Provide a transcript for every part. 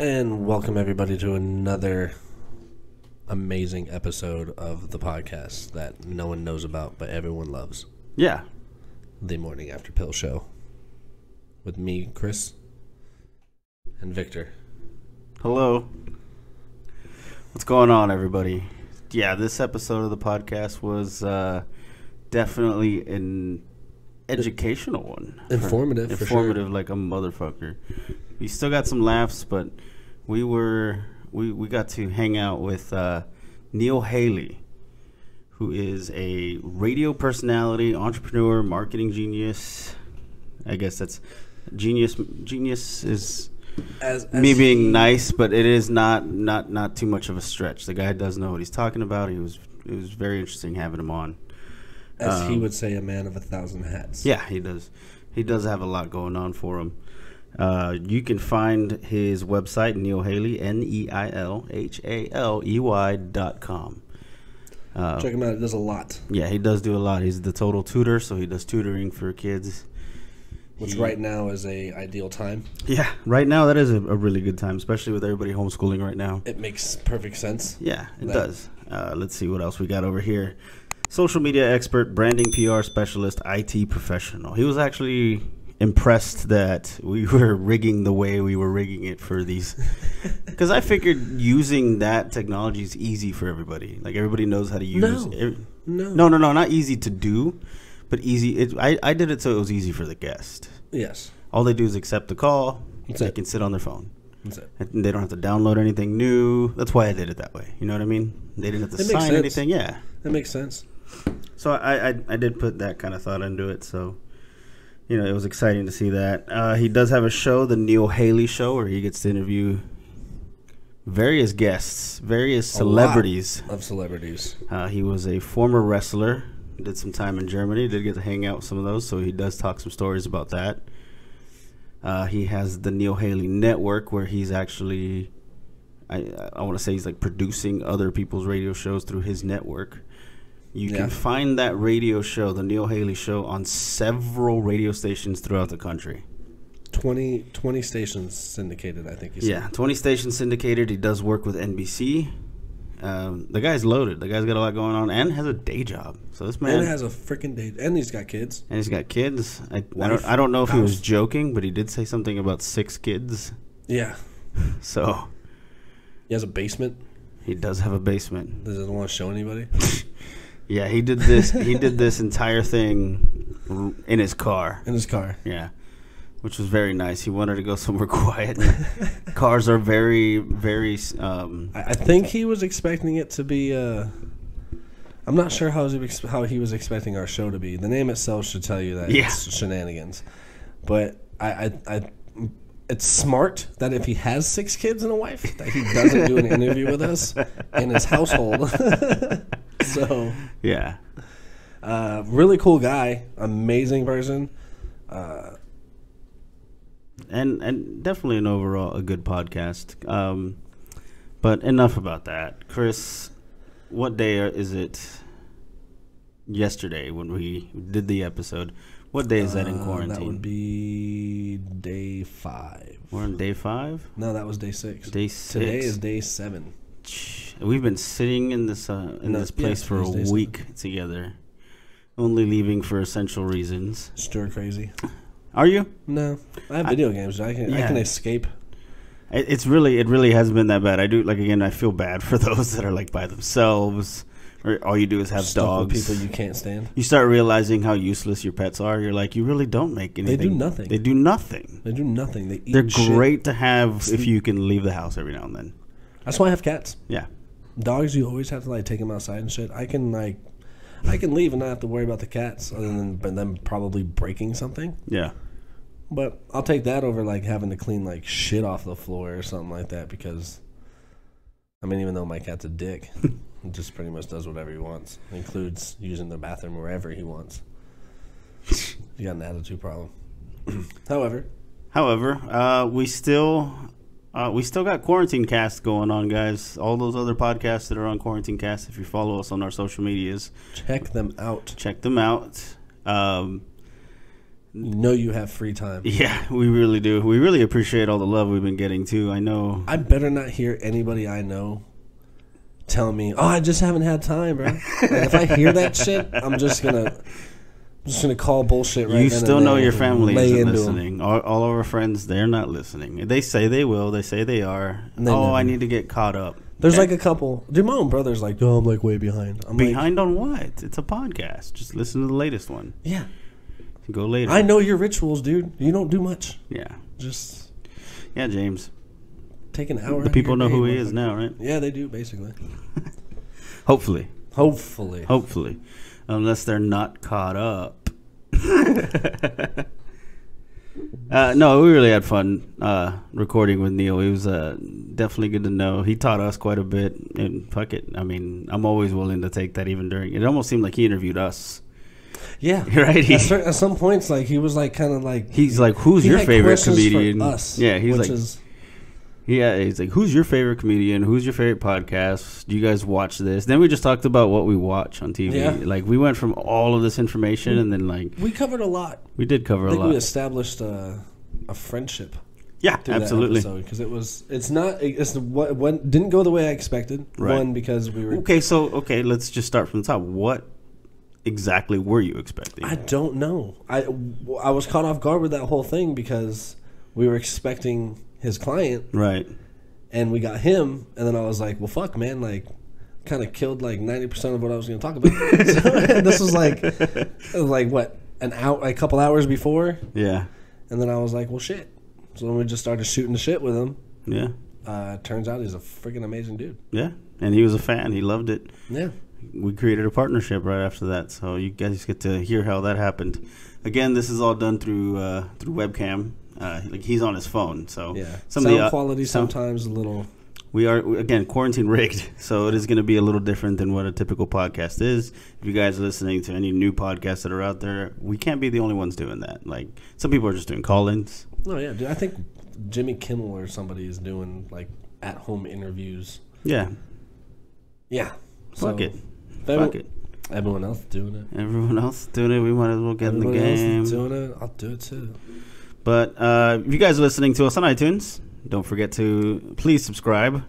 And welcome everybody to another amazing episode of the podcast that no one knows about but everyone loves. Yeah. The Morning After Pill Show. With me, Chris, and Victor. Hello. What's going on, everybody? Yeah, this episode of the podcast was definitely an educational one. Informative, for sure. Informative like a motherfucker. You still got some laughs, but we got to hang out with Neil Haley, who is a radio personality, entrepreneur, marketing genius. I guess that's genius. Genius is as me being nice, but it is not too much of a stretch. The guy does know what he's talking about. It was very interesting having him on. As he would say, a man of a thousand hats. Yeah, he does. He does have a lot going on for him. You can find his website, Neil Haley, neilhaley.com. Check him out. He does a lot. Yeah, he does do a lot. He's the Total Tutor, so he does tutoring for kids. Which right now is an ideal time. Yeah, right now that is a really good time, especially with everybody homeschooling right now. It makes perfect sense. Yeah, it does. Let's see what else we got over here. Social media expert, branding, PR specialist, IT professional. He was actually impressed that we were rigging the way we were rigging it for these, because I figured using that technology is easy for everybody. Like everybody knows how to use it. No, not easy to do, but easy. I did it so it was easy for the guest. Yes. All they do is accept the call. They can sit on their phone. That's it. And they don't have to download anything new. That's why I did it that way. You know what I mean? They didn't have to sign anything. Yeah. That makes sense. So I did put that kind of thought into it. So, you know, it was exciting to see that. He does have a show, The Neil Haley Show, where he gets to interview various guests, various celebrities. A lot of celebrities. He was a former wrestler, did some time in Germany, did get to hang out with some of those, so he does talk some stories about that. He has the Neil Haley Network, where he's actually, I want to say he's like producing other people's radio shows through his network. You can find that radio show, The Neil Haley Show, on several radio stations throughout the country. 20 stations syndicated, I think you said. Yeah, 20 stations syndicated. He does work with NBC. The guy's loaded. The guy's got a lot going on and has a day job. So this man has a freaking day. And he's got kids. And he's got kids. I don't know if he was joking, but he did say something about 6 kids. Yeah. So he has a basement. He does have a basement. Doesn't want to show anybody. Yeah, he did this. He did this entire thing in his car. In his car. Yeah, which was very nice. He wanted to go somewhere quiet. Cars are very, very. I think he was expecting it to be. I'm not sure how he was expecting our show to be. The name itself should tell you that it's shenanigans. But it's smart that if he has 6 kids and a wife, that he doesn't do an interview with us in his household. So yeah, really cool guy, amazing person, and definitely an overall a good podcast. But enough about that, Chris. What day is it? Yesterday when we did the episode. What day is that in quarantine? That would be day 5. We're on day 5. No, that was day 6. Day 6. Today is day 7. We've been sitting in this this place for a week together, only leaving for essential reasons. Stir crazy. Are you? No, I have video games. I can escape. It really hasn't been that bad. I do I feel bad for those that are like by themselves, or all you do is have dogs. With people you can't stand. You start realizing how useless your pets are. You're like, you really don't make anything. They do nothing. They eat. They're great to have if you can leave the house every now and then. That's why I have cats. Yeah. Dogs, you always have to, take them outside and shit. I can leave and not have to worry about the cats other than them probably breaking something. Yeah. But I'll take that over, having to clean, shit off the floor or something like that because, even though my cat's a dick, he just pretty much does whatever he wants. It includes using the bathroom wherever he wants. You got an attitude problem. However, we still got Quarantine Cast going on, guys. All those other podcasts that are on Quarantine Cast, if you follow us on our social medias. Check them out. know you have free time. Yeah, we really do. We really appreciate all the love we've been getting too. I know. I better not hear anybody I know tell me, "Oh, I just haven't had time, bro." Like, if I hear that shit, I'm just gonna. I'm just gonna call bullshit right now. You still know your family isn't listening. All of our friends, they're not listening. They say they will. They say they are. Oh, I need to get caught up. There's like a couple. Dude, my own brother's like, "Oh, I'm like way behind." I'm behind on what? It's a podcast. Just listen to the latest one. Yeah. Go later. I know your rituals, dude. You don't do much. Yeah. Just. Yeah, James. Take an hour. The people know who he is now, right? Yeah, they do, basically. Hopefully. Hopefully. Hopefully. Unless they're not caught up. No, we really had fun recording with Neil. It was definitely good to know. He taught us quite a bit. And fuck it. I mean, I'm always willing to take that even during. It almost seemed like he interviewed us. Yeah. Right? At some points, like, he was like kind of like. He's like, who's your favorite comedian? Us, yeah, he's like. Yeah, he's like, who's your favorite comedian? Who's your favorite podcast? Do you guys watch this? Then we just talked about what we watch on TV. Yeah. Like, we went from all of this information and then, like. We covered a lot. We did cover a lot. I think we established a friendship. Yeah, absolutely. Because it didn't go the way I expected. Right. One, because we were. Okay, let's just start from the top. What exactly were you expecting? I don't know. I was caught off guard with that whole thing because we were expecting his client, right? And we got him, and then I was like, well, fuck, man, like, kind of killed like 90% of what I was going to talk about. So, this was like what, an hour, a couple hours before. Yeah. And then I was like, well, shit. So then we just started shooting the shit with him. Yeah. Turns out he's a freaking amazing dude. Yeah. And he was a fan. He loved it. Yeah. We created a partnership right after that, so you guys get to hear how that happened. Again, this is all done through webcam. Like, he's on his phone, so yeah. Sound quality sometimes a little. We are, again, quarantine rigged, so it is going to be a little different than what a typical podcast is. If you guys are listening to any new podcasts that are out there, we can't be the only ones doing that. Like, some people are just doing call-ins. Oh yeah, dude, I think Jimmy Kimmel or somebody is doing like at-home interviews. Yeah. Yeah. So fuck it. Fuck it. Everyone else doing it. Everyone else doing it. We might as well get in the game. Everyone else doing it. I'll do it too. But if you guys are listening to us on iTunes, don't forget to please subscribe.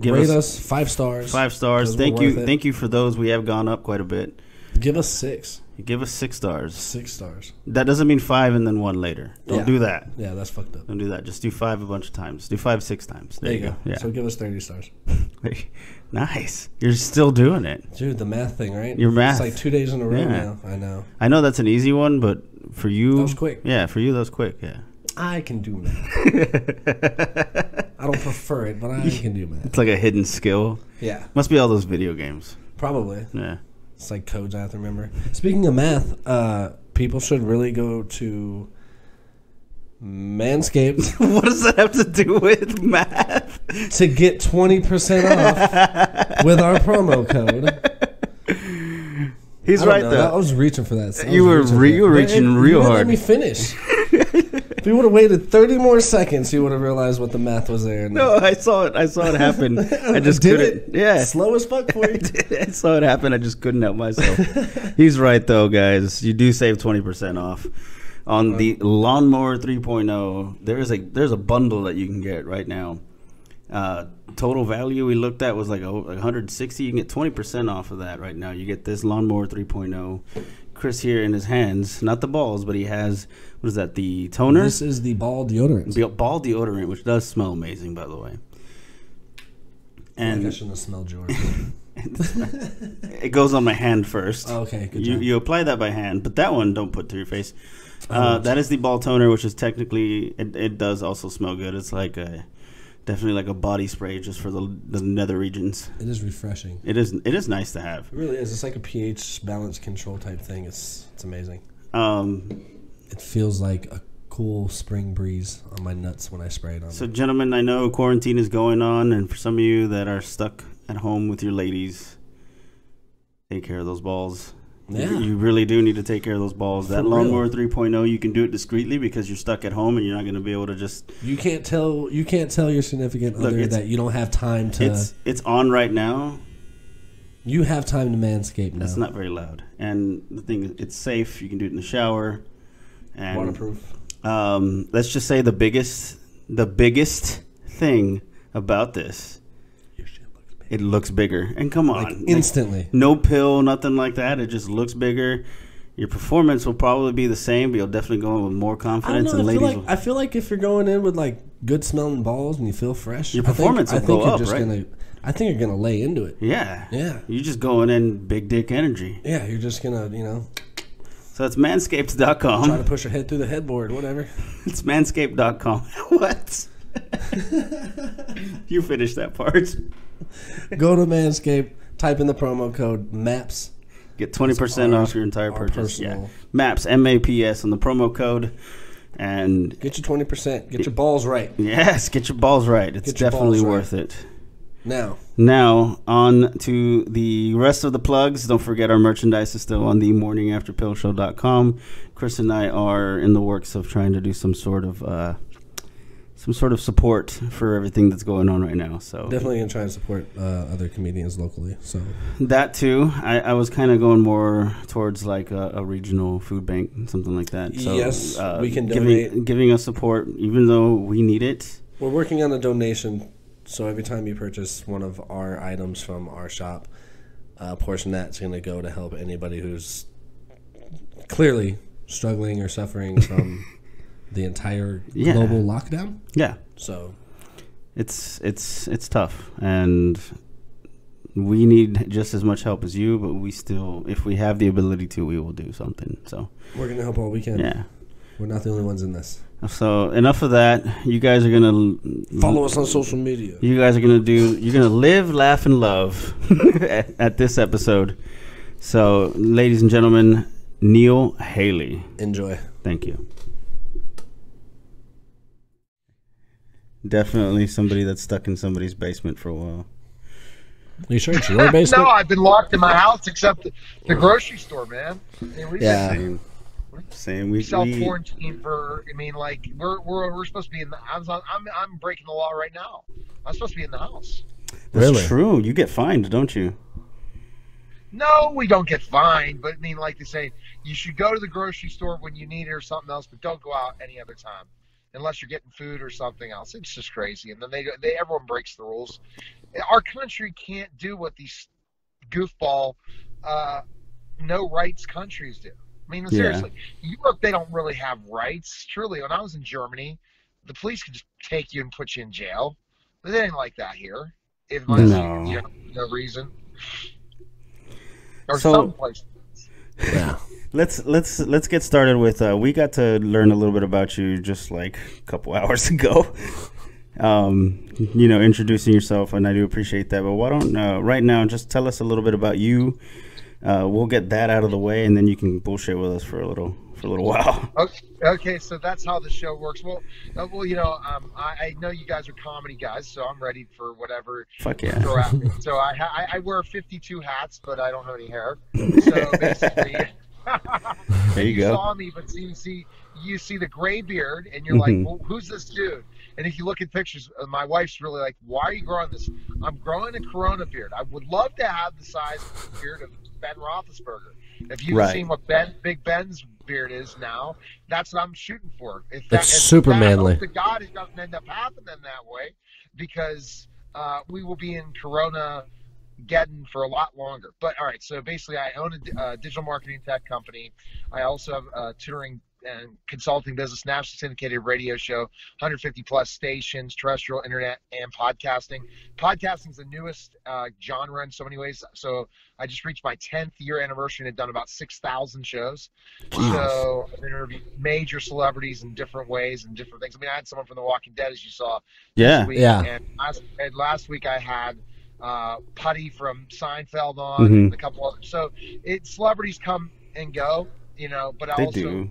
Give rate us 5 stars. 5 stars. Thank you. Thank you for those. We have gone up quite a bit. Give us 6. Give us 6 stars. 6 stars. That doesn't mean 5 and then 1 later. Don't do that. Yeah, that's fucked up. Don't do that. Just do 5 a bunch of times. Do 5 6 times. There you go. Yeah. So give us 30 stars. Nice. You're still doing it. Dude, the math thing, right? Your math. It's like 2 days in a row now. I know. I know that's an easy one, but for you. That was quick. Yeah, for you, that was quick. Yeah. I can do math. I don't prefer it, but I can do math. It's like a hidden skill. Yeah. Must be all those video games. Probably. Yeah. It's like codes I have to remember. Speaking of math, people should really go to Manscaped. What does that have to do with math? To get 20% off with our promo code. He's right, though. I was reaching for that. You were reaching real hard. Let me finish. If you would have waited 30 more seconds, you would have realized what the math was there. No, I saw it. I saw it happen. I just couldn't. Yeah. Slow as fuck for you. I saw it happen. I just couldn't help myself. He's right, though, guys. You do save 20% off. On the Lawn Mower 3.0, there's a bundle that you can get right now. Total value we looked at was like $160. You can get 20% off of that right now. You get this Lawn Mower 3.0. Chris here in his hands, not the balls, but he has, what is that, the toner? This is the ball deodorant. The ball deodorant, which does smell amazing, by the way. And I shouldn't have smelled yours. It goes on my hand first. Oh, okay, good job. You apply that by hand, but that one don't put to your face. That is the ball toner, which is technically it does also smell good. It's like definitely like a body spray just for the nether regions. It is refreshing. It is nice to have. It really is. It's like a pH balance control type thing. It's amazing. It feels like a cool spring breeze on my nuts when I spray it on. So, gentlemen, I know quarantine is going on, and for some of you that are stuck at home with your ladies, take care of those balls. Yeah. You really do need to take care of those balls. That Lawn Mower 3.0, you can do it discreetly because you're stuck at home and you're not going to be able to just. You can't tell your significant other that you don't have time to. It's on right now. You have time to manscape now. That's not very loud. And the thing is, it's safe. You can do it in the shower. And, waterproof. Let's just say the biggest thing about this, your shit looks big. It looks bigger. And come on, instantly. No pill, nothing like that. It just looks bigger. Your performance will probably be the same, but you'll definitely go in with more confidence. I don't know, and ladies, I feel like if you're going in with like good smelling balls and you feel fresh, your performance will go up, right? I think you're gonna lay into it. Yeah, yeah. You're just going in big dick energy. Yeah, you're just gonna, you know. So it's manscaped.com. Try to push your head through the headboard, whatever. It's manscaped.com. What? You finished that part. Go to Manscaped. Type in the promo code MAPS. Get 20% off your entire purchase. Yeah. MAPS, MAPS on the promo code. And get your 20%. Get your balls right. Yes, get your balls right. It's definitely worth it. Now, on to the rest of the plugs. Don't forget our merchandise is still on the morningafterpillshow.com. Chris and I are in the works of trying to do some sort of support for everything that's going on right now. So definitely gonna try and support other comedians locally. So that too, I was kind of going more towards like a regional food bank, something like that. So, yes, we can donate. Giving us support, even though we need it. We're working on a donation. So every time you purchase one of our items from our shop, a portion of that's gonna go to help anybody who's clearly struggling or suffering from. The entire global lockdown. Yeah. So it's tough, and we need just as much help as you. But we still, if we have the ability to, we will do something. So we're gonna help all we can. Yeah. We're not the only ones in this. So enough of that. You guys are gonna follow us on social media. You guys are gonna live, laugh, and love at this episode. So, ladies and gentlemen, Neil Haley. Enjoy. Thank you. Definitely somebody that's stuck in somebody's basement for a while. Are you sure it's your basement? No, I've been locked in my house except the grocery store, man. I mean, same. We self-quarantine for. I mean, like we're supposed to be in. I'm breaking the law right now. I'm supposed to be in the house. That's really true. You get fined, don't you? No, we don't get fined. But I mean, like they say, you should go to the grocery store when you need it or something else, but don't go out any other time. Unless you're getting food or something else, it's just crazy. And then everyone breaks the rules. Our country can't do what these goofball, no rights countries do. I mean, seriously, Europe, they don't really have rights. Truly, when I was in Germany, the police could just take you and put you in jail. But they ain't like that here. No reason. Or some places. Yeah. Let's get started with. We got to learn a little bit about you just like a couple hours ago. You know, introducing yourself, and I do appreciate that. But why don't right now just tell us a little bit about you? We'll get that out of the way, and then you can bullshit with us for a little while. Okay, so that's how the show works. Well, you know, I know you guys are comedy guys, so I'm ready for whatever. Fuck yeah. So I wear 52 hats, but I don't have any hair. So basically. There you go. You saw me, but you see the gray beard, and you're like, well, who's this dude? And if you look at pictures, my wife's really like, why are you growing this? I'm growing a Corona beard. I would love to have the size of the beard of Ben Roethlisberger. If you've seen what Big Ben's beard is now, that's what I'm shooting for. It's super manly. I hope to God it doesn't end up happening that way, because we will be in Corona getting for a lot longer. But all right, so basically I own a digital marketing tech company. I also have a tutoring and consulting business, nationally syndicated radio show, 150 plus stations, terrestrial, internet, and podcasting. Podcasting's the newest genre in so many ways. So I just reached my 10th year anniversary and had done about 6,000 shows. Wow. So I've interviewed major celebrities in different ways and different things. I mean, I had someone from The Walking Dead, as you saw. Yeah, week, yeah. And last week I had Putty from Seinfeld on, and a couple others. So celebrities come and go, you know, but I also do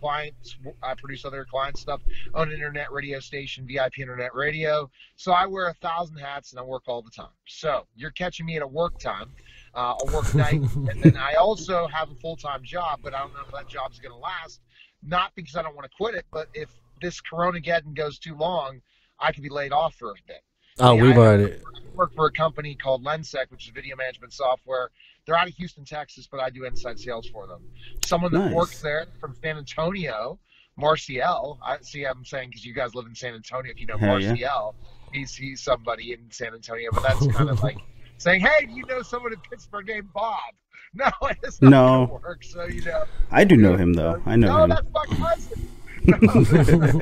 clients. I produce other client stuff, own an internet radio station, VIP Internet Radio. So I wear 1,000 hats and I work all the time. So you're catching me at a work time, a work night. And then I also have a full-time job, but I don't know if that job's going to last. Not because I don't want to quit it, but if this Coronageddon goes too long, I could be laid off for a bit. Oh, yeah, we've already worked for a company called Lensec, which is video management software. They're out of Houston, Texas, but I do inside sales for them. Someone that works there from San Antonio, Marciel. I see. I'm saying because you guys live in San Antonio, if you know Marciel, he's somebody in San Antonio. But that's kind of like saying, hey, do you know someone in Pittsburgh named Bob? No, it's not going to work. So you know, I do know him though. I know him. No, that's my cousin.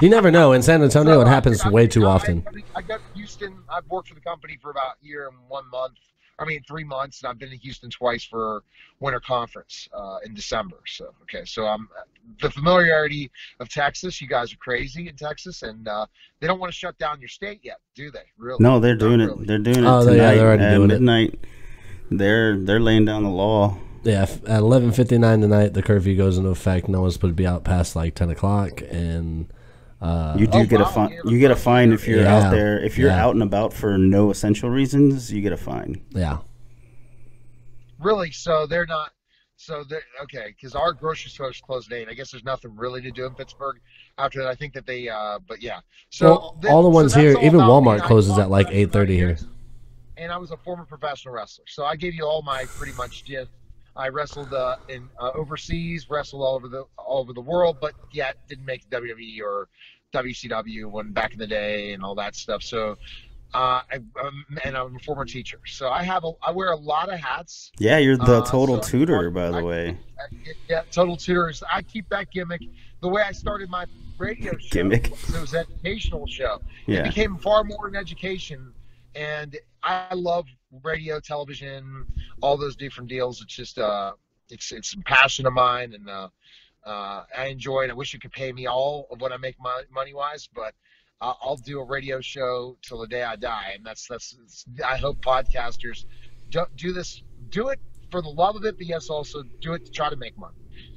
You never know. In San Antonio, so, it happens way too often. I got Houston. I've worked for the company for about a year and 1 month. I mean, 3 months, and I've been to Houston twice for winter conference in December. So, so I'm the familiarity of Texas. You guys are crazy in Texas, and they don't want to shut down your state yet, do they? Really? No, they're doing it. Really. They're doing it tonight at midnight. They're laying down the law. Yeah, at 11:59 tonight, the curfew goes into effect. No one's supposed to be out past like 10 o'clock, and you do get a fine. You get a fine if you're out there. If you're out and about for no essential reasons, you get a fine. Yeah. Really? So they're not. So they're okay because our grocery store's closed at 8. I guess there's nothing really to do in Pittsburgh after that. I think that they. But yeah. So well, all the ones here, even Walmart closes at like 8:30 here. And I was a former professional wrestler, so I gave you all my pretty much gist. I wrestled in overseas, wrestled all over the world, but yet didn't make WWE or WCW when back in the day and all that stuff. So, and I'm a former teacher, so I wear a lot of hats. Yeah, you're the Total Tutor, by the way. Yeah, Total Tutor. I keep that gimmick. The way I started my radio show, it was an educational show. Yeah. It became far more an education, and I love radio, television, all those different deals. It's just it's a passion of mine, and I enjoy it. I wish you could pay me all of what I make my money wise, but I'll do a radio show till the day I die, and that's I hope podcasters do this, do it for the love of it, but yes, also do it to try to make money.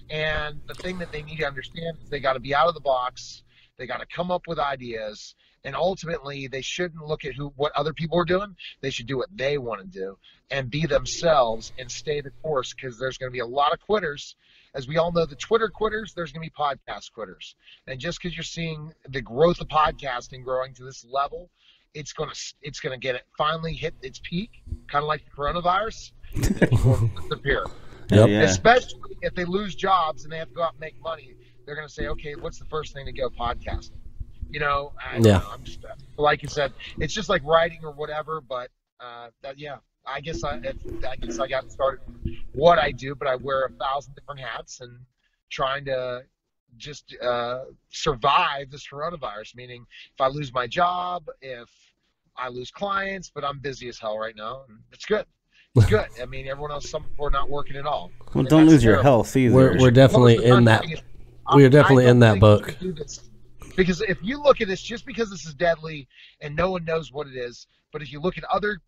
And the thing that they need to understand is they got to be out of the box. They got to come up with ideas. And ultimately, they shouldn't look at what other people are doing. They should do what they want to do and be themselves and stay the course, because there's going to be a lot of quitters. As we all know, the Twitter quitters, there's going to be podcast quitters. And just because you're seeing the growth of podcasting growing to this level, it's going to get it finally hit its peak, kind of like the coronavirus, and it's going to disappear. Yep. Yeah. Especially if they lose jobs and they have to go out and make money, they're going to say, okay, what's the first thing to go? Podcasting. You know, I'm just like you said, it's just like writing or whatever. But I guess I got started with what I do, but I wear 1,000 different hats and trying to just survive this coronavirus. Meaning, if I lose my job, if I lose clients, but I'm busy as hell right now. And it's good. It's good. I mean, everyone else, some people are not working at all. Well, don't lose your health either. We're definitely in that. We are definitely in that book. Because if you look at this, just because this is deadly and no one knows what it is, but if you look at other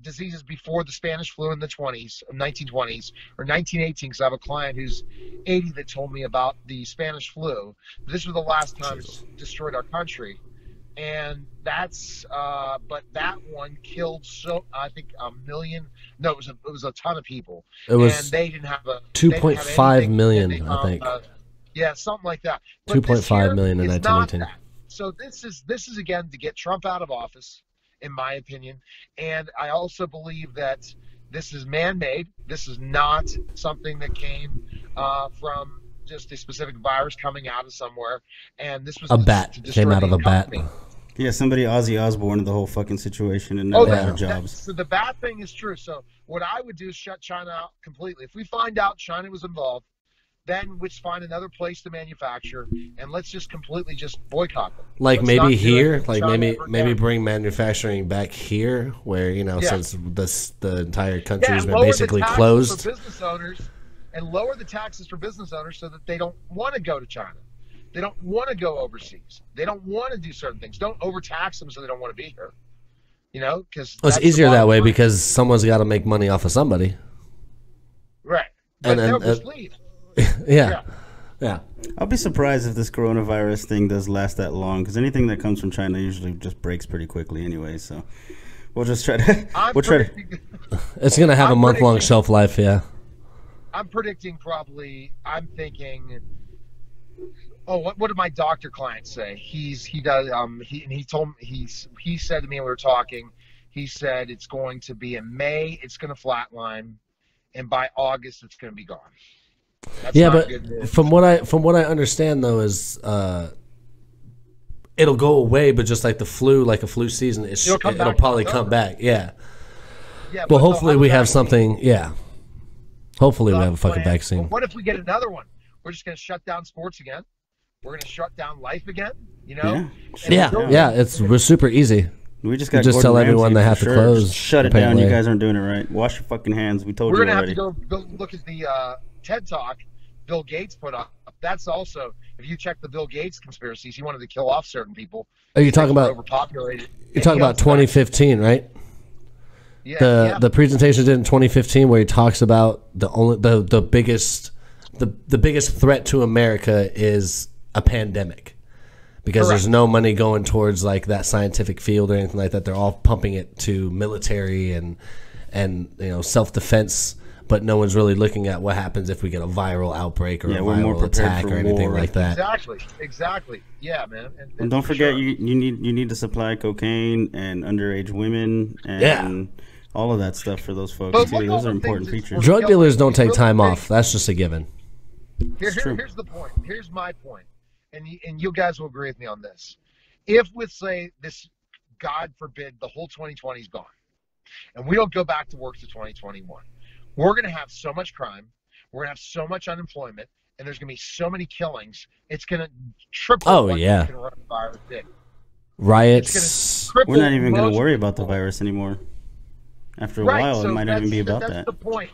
diseases before the Spanish flu in the 1920s or 1918, because I have a client who's 80 that told me about the Spanish flu. This was the last time it destroyed our country. And that's but that one killed, so I think it was a ton of people. It was, and they didn't have a 2.5 million, I think. Yeah, something like that. 2.5 million in 1918. So this is again to get Trump out of office, in my opinion. And I also believe that this is man-made. This is not something that came from just a specific virus coming out of somewhere. And this was a bat came out of a bat. Yeah, somebody Ozzy Osbourne the whole fucking situation and no other jobs. So the bat thing is true. So what I would do is shut China out completely. If we find out China was involved, then let's find another place to manufacture, and let's just completely just boycott them. Like maybe here, like maybe bring manufacturing back here, where since the entire country has been basically closed. For business owners, and lower the taxes for business owners so that they don't want to go to China, they don't want to go overseas, they don't want to do certain things. Don't overtax them so they don't want to be here. You know, because it's easier that way because someone's got to make money off of somebody. Right, but they'll just leave. Yeah. I'll be surprised if this coronavirus thing does last that long, because anything that comes from China usually just breaks pretty quickly anyway. So we'll just try to. It's gonna have a month-long shelf life. Yeah. I'm predicting probably. I'm thinking. Oh, what did my doctor client say? He said to me when we were talking. He said it's going to be in May, it's going to flatline, and by August it's going to be gone. That's yeah, but good news. From what I understand though is it'll go away, but just like the flu, like a flu season, it'll probably come back. Yeah. Yeah, but hopefully we have something. Yeah. Hopefully we have a fucking vaccine. Well, what if we get another one? We're just going to shut down sports again. We're going to shut down life again. You know? Yeah. Yeah. Yeah. We're super easy. We just got to tell everyone they have to close. Shut it down. You guys aren't doing it right. Wash your fucking hands. We told you already. We're going to have to go look at the TED Talk Bill Gates put up. That's also, if you check the Bill Gates conspiracies, he wanted to kill off certain people. Are you talking about overpopulated? You're talking about 2015, right? Yeah, the presentation did in 2015 where he talks about the biggest threat to America is a pandemic, because Correct. There's no money going towards like that scientific field or anything like that. They're all pumping it to military and you know, self-defense, but no one's really looking at what happens if we get a viral outbreak or a viral attack or anything like that. Exactly, exactly. Yeah, man. And don't forget, you need to supply cocaine and underage women and all of that stuff for those folks. Those are important features. Drug dealers don't take time off. That's just a given. Here's the point. Here's my point, and you guys will agree with me on this. If, let's say, this, God forbid, the whole 2020 is gone, and we don't go back to work to 2021, we're going to have so much crime, we're going to have so much unemployment, and there's going to be so many killings. It's going to triple. Oh yeah. Coronavirus did. Riots. We're not even going to worry about the virus anymore. After a while, so it might even be about that. That's the point.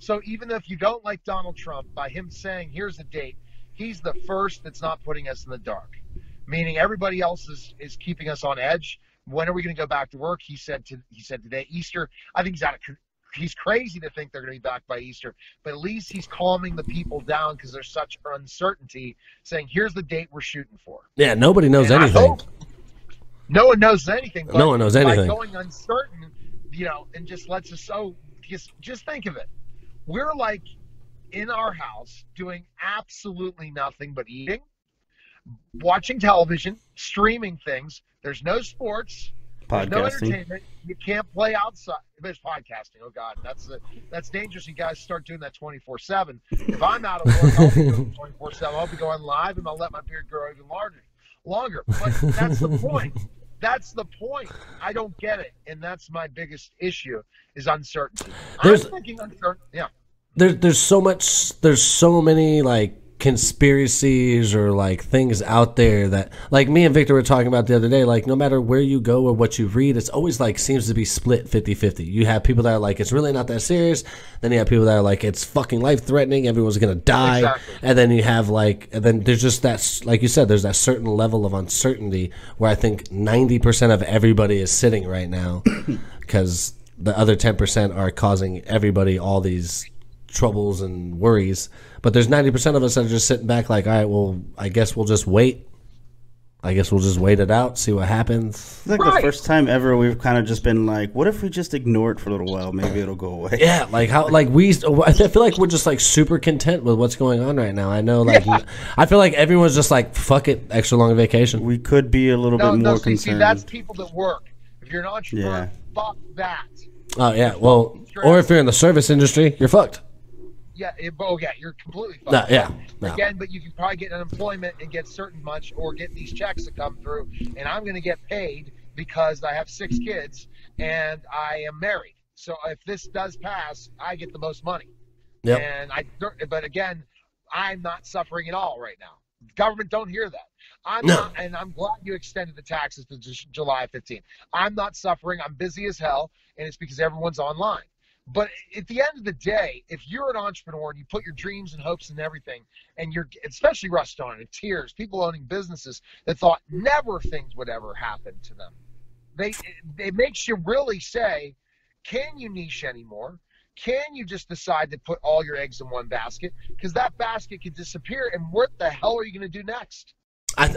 So even if you don't like Donald Trump, by him saying, here's the date, he's the first that's not putting us in the dark, meaning everybody else is keeping us on edge. When are we going to go back to work? He said today, Easter. I think he's out of control. He's crazy to think they're going to be back by Easter, but at least he's calming the people down because there's such uncertainty, saying, here's the date we're shooting for. Yeah, nobody knows anything. No one knows anything. No one knows anything. By going uncertain, you know, and just lets us, just think of it. We're like in our house doing absolutely nothing but eating, watching television, streaming things. There's no sports. Podcasting. There's no entertainment. You can't play outside. There's podcasting. Oh God, that's dangerous. You guys start doing that 24/7. If I'm out of work, I'll be doing 24/7. I'll be going live, and I'll let my beard grow even larger, longer. But that's the point. That's the point. I don't get it, and that's my biggest issue is uncertainty. I'm thinking uncertainty. Yeah. There's so much. There's so many like conspiracies or like things out there that like me and Victor were talking about the other day, like no matter where you go or what you read, it's always like seems to be split 50-50. You have people that are like it's really not that serious, then you have people that are like it's fucking life-threatening, everyone's gonna die. Exactly. And then you have like, and then there's just that, like you said, there's that certain level of uncertainty where I think 90% of everybody is sitting right now because the other 10% are causing everybody all these troubles and worries, but there's 90% of us that are just sitting back like, all right, well, I guess we'll just wait. I guess we'll just wait it out, see what happens. It's like the first time ever we've kind of just been like, what if we just ignore it for a little while? Maybe it'll go away. Yeah, like how, like I feel like we're just like super content with what's going on right now. I know, like, yeah. I feel like everyone's just like, fuck it, extra long vacation. We could be a little bit more concerned. See, that's people that work. If you're an entrepreneur, fuck that. Oh yeah, well, or if you're in the service industry, you're fucked. Yeah, you're completely fucked. No, yeah, no. Again, but you can probably get unemployment and get certain much, or get these checks that come through, and I'm going to get paid because I have 6 kids and I am married. So if this does pass, I get the most money. Yep. But again, I'm not suffering at all right now. Government, don't hear that. I'm not, and I'm glad you extended the taxes to July 15th. I'm not suffering. I'm busy as hell, and it's because everyone's online. But at the end of the day, if you're an entrepreneur and you put your dreams and hopes and everything, and you're especially Ruston and Tears, people owning businesses that thought never things would ever happen to them, it makes you really say, can you niche anymore? Can you just decide to put all your eggs in one basket? Because that basket could disappear, and what the hell are you going to do next?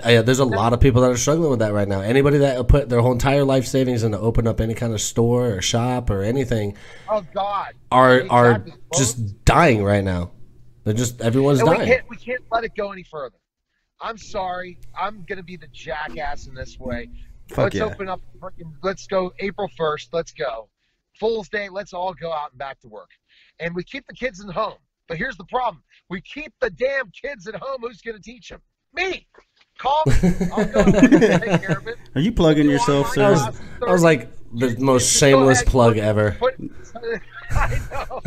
There's a lot of people that are struggling with that right now. Anybody that put their whole entire life savings into open up any kind of store or shop or anything, oh God, are just dying right now. They're just everyone's dying. We can't let it go any further. I'm sorry. I'm gonna be the jackass in this way, Let's open up. Let's go April 1st. Let's go. Fool's Day. Let's all go out and back to work. And we keep the kids at home. But here's the problem. We keep the damn kids at home. Who's going to teach them? Me. Call me. I'll go take care of it. Are you plugging yourself, sir? I was like the most shameless plug ever. I know.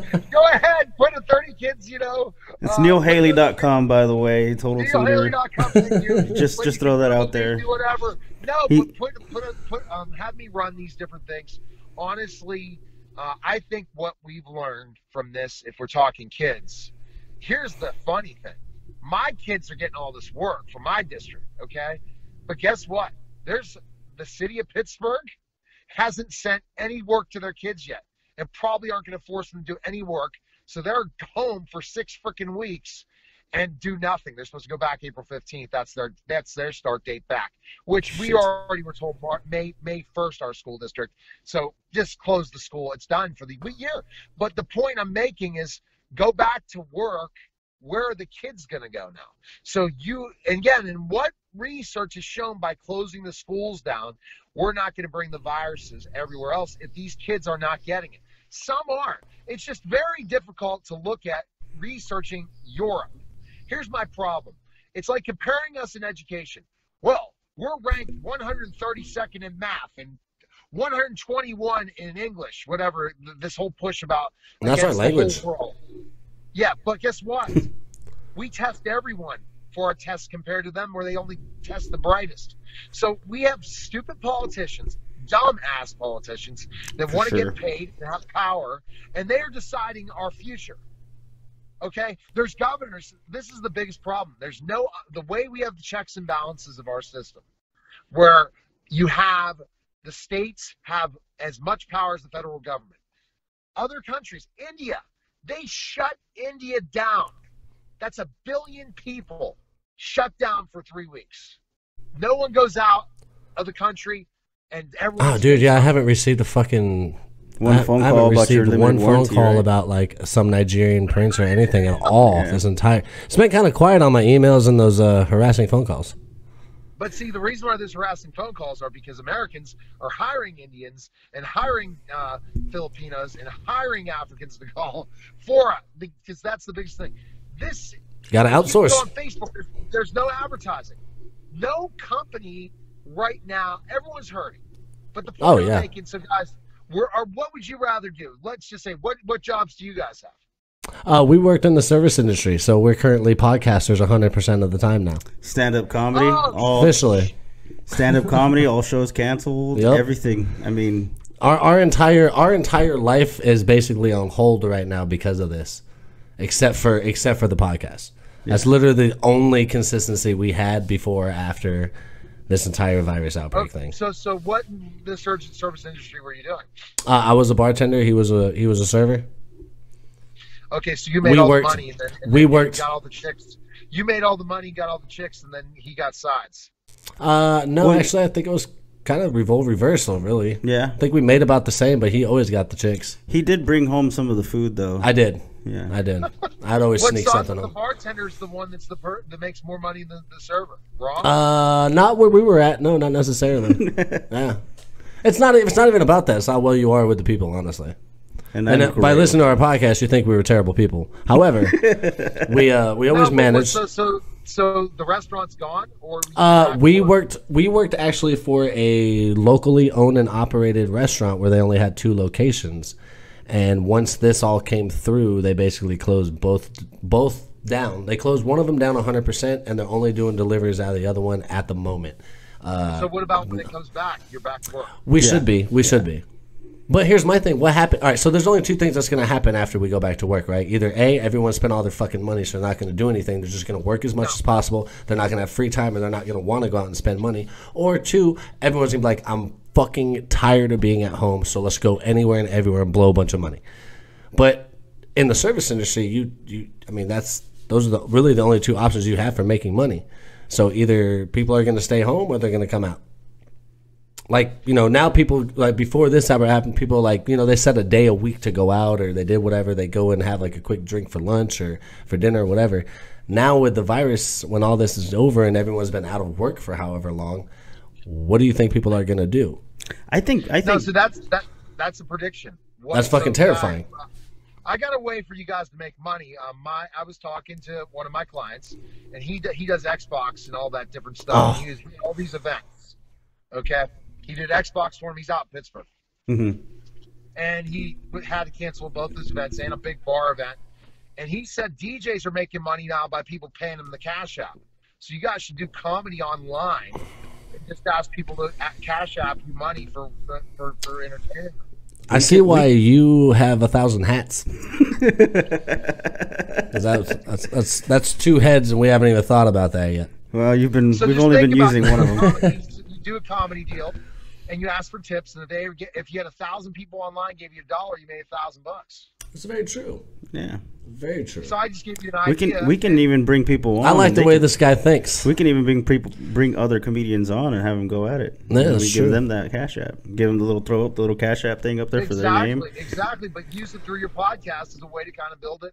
Go ahead. Put a 30 kids, you know. It's neilhaley.com, by the way. Total Tutor. Just throw that out there. Do whatever. No, have me run these different things. Honestly, I think what we've learned from this, if we're talking kids, here's the funny thing. My kids are getting all this work from my district, okay? But guess what? There's the city of Pittsburgh hasn't sent any work to their kids yet and probably aren't going to force them to do any work. So they're home for 6 freaking weeks and do nothing. They're supposed to go back April 15th. That's their start date back, which we already were told May 1st, our school district. So just close the school. It's done for the year. But the point I'm making is go back to work. Where are the kids going to go now? So and what research has shown by closing the schools down, we're not going to bring the viruses everywhere else if these kids are not getting it. Some are. It's just very difficult to look at researching Europe. Here's my problem. It's like comparing us in education. Well, we're ranked 132nd in math and 121 in English, whatever, this whole push about. That's our language. Yeah, but guess what? We test everyone for our tests compared to them where they only test the brightest. So we have stupid politicians, dumb-ass politicians that want to get paid and have power, and they are deciding our future. Okay? There's governors. This is the biggest problem. There's the way we have the checks and balances of our system where you have the states have as much power as the federal government. Other countries, India, they shut India down. That's 1 billion people shut down for 3 weeks. No one goes out of the country, and everyone. Oh, dude, yeah, I haven't received a fucking one phone call about like some Nigerian prince or anything at all. Yeah. This entire it's been kind of quiet on my emails and those harassing phone calls. But see, the reason why there's harassing phone calls are because Americans are hiring Indians and hiring Filipinos and hiring Africans to call for it, because that's the biggest thing. This gotta outsource. On Facebook, there's no advertising, no company right now. Everyone's hurting. But the point I'm making, so guys, what would you rather do? Let's just say, what jobs do you guys have? We worked in the service industry, so we're currently podcasters 100% of the time now. Stand-up comedy, officially. Stand-up comedy, all shows canceled, everything. I mean, our entire life is basically on hold right now because of this, except for the podcast. Yeah. That's literally the only consistency we had before or after this entire virus outbreak thing. So what in the service industry were you doing? I was a bartender. He was a server. Okay, so you made all the money, and then got all the chicks. You made all the money, got all the chicks, and then he got sides. No, actually, I think it was kind of reversal, really. Yeah. I think we made about the same, but he always got the chicks. He did bring home some of the food, though. I did. Yeah, I did. I'd always sneak something on. The bartender's the one that's that makes more money than the server. Wrong? Not where we were at. No, not necessarily. Yeah. It's not even about that. It's how well you are with the people, honestly. And by listening to our podcast, you think we were terrible people. However, we always managed. So the restaurant's gone, or we worked actually for a locally owned and operated restaurant where they only had 2 locations, and once this all came through, they basically closed both down. They closed one of them down 100%, and they're only doing deliveries out of the other one at the moment. So what about when it comes back? You're back to work. We should be. But here's my thing. What happened? All right, so there's only 2 things that's going to happen after we go back to work, right? Either A, everyone spent all their fucking money, so they're not going to do anything. They're just going to work as much as possible. They're not going to have free time, and they're not going to want to go out and spend money. Or 2, everyone's going to be like, I'm fucking tired of being at home, so let's go anywhere and everywhere and blow a bunch of money. But in the service industry, those are really the only 2 options you have for making money. So either people are going to stay home or they're going to come out. Like, you know, now people, like before this ever happened, people like, you know, they set a day a week to go out or they did whatever. They go and have like a quick drink for lunch or for dinner or whatever. Now with the virus, when all this is over and everyone's been out of work for however long, what do you think people are going to do? I think. No, so that's a prediction. That's fucking terrifying. I got a way for you guys to make money. I was talking to one of my clients, and he does Xbox and all that different stuff. Oh. He does all these events. Okay, he did Xbox for him. He's out in Pittsburgh, and he had to cancel both his events and a big bar event. And he said DJs are making money now by people paying them the cash app. So you guys should do comedy online and just ask people to cash app you money for entertainment. I see why you have 1,000 hats. that's two heads, and we haven't even thought about that yet. Well, we've only been using one of them. You do a comedy deal, and you ask for tips, and if you had 1,000 people online, gave you $1, you made $1,000. It's very true. Yeah, very true. So I just give you an idea. We can even bring people on. I like the way this guy thinks. We can even bring other comedians on and have them go at it. Yeah, we give them that cash app. Give them the little cash app thing up there for their name. Exactly. But use it through your podcast as a way to kind of build it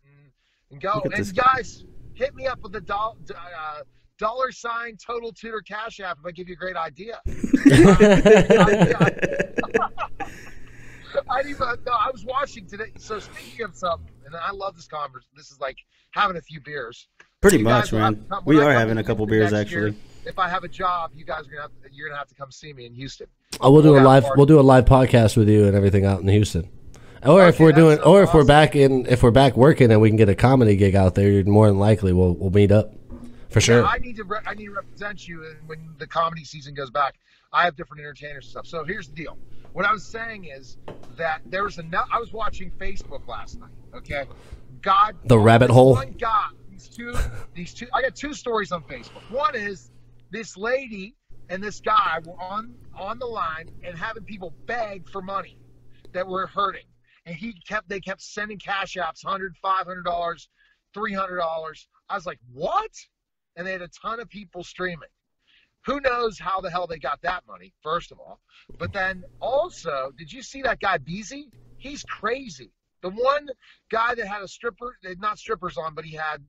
and go. And guys, hit me up with the $ Total Tutor cash app if I give you a great idea. I didn't even know. I was watching today. So speaking of something, and I love this conversation. This is like having a few beers. Pretty much, man. We are having a couple beers actually. If I have a job, you guys are gonna have to come see me in Houston. Oh, we'll do a live podcast with you and everything out in Houston. Or if we're doing, or if we're back in, if we're back working and we can get a comedy gig out there, you're more than likely we'll meet up for sure. Yeah, I need to represent you when the comedy season goes back. I have different entertainers and stuff. So here's the deal. What I was saying is that there was I was watching Facebook last night. Okay, God, the rabbit hole. These two. I got two stories on Facebook. One is this lady and this guy were on the line and having people beg for money that were hurting, and they kept sending cash apps, $100, $500, $300. I was like, what? And they had a ton of people streaming. Who knows how the hell they got that money, first of all. But then also, did you see that guy Beezy? He's crazy. The one guy that had a stripper, not strippers on, but he had,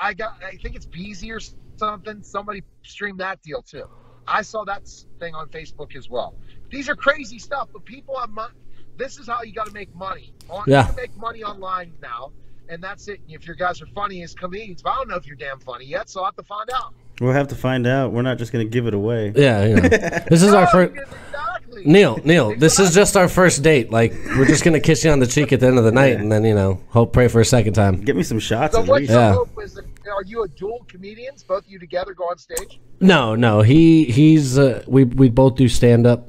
I think it's Beezy or something. Somebody streamed that deal too. I saw that thing on Facebook as well. These are crazy stuff, but people have money. This is how you got to make money. You can make money online now, and that's it. If your guys are funny as comedians, but I don't know if you're damn funny yet, so I'll have to find out. We'll have to find out. We're not just going to give it away. Yeah, you know. This is our first... Exactly. Neil, this is just our first date. Like, we're just going to kiss you on the cheek at the end of the night, and then, you know, pray for a second time. Give me some shots. So what your hope is, are you a dual comedians? Both of you together go on stage? No. He's... We both do stand-up,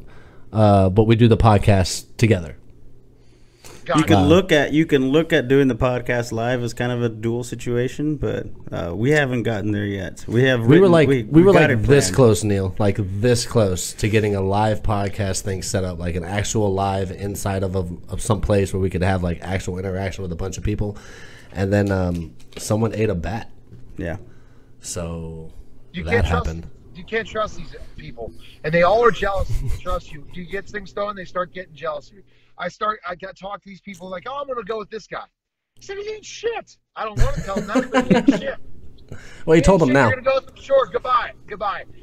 but we do the podcast together. You can look at doing the podcast live as kind of a dual situation, but we haven't gotten there yet. We were like this close, Neil, like this close to getting a live podcast thing set up, like an actual live inside of some place where we could have like actual interaction with a bunch of people, and then someone ate a bat. Yeah, so that happened. You can't trust these people, and they all are jealous. Trust you. You get things done, they start getting jealous of you. I got to talk to these people like, oh, I'm going to go with this guy. He said, he ain't shit. I don't want to tell him that, but he ain't shit. Well, you told him now. You're going to go with him. Sure, goodbye.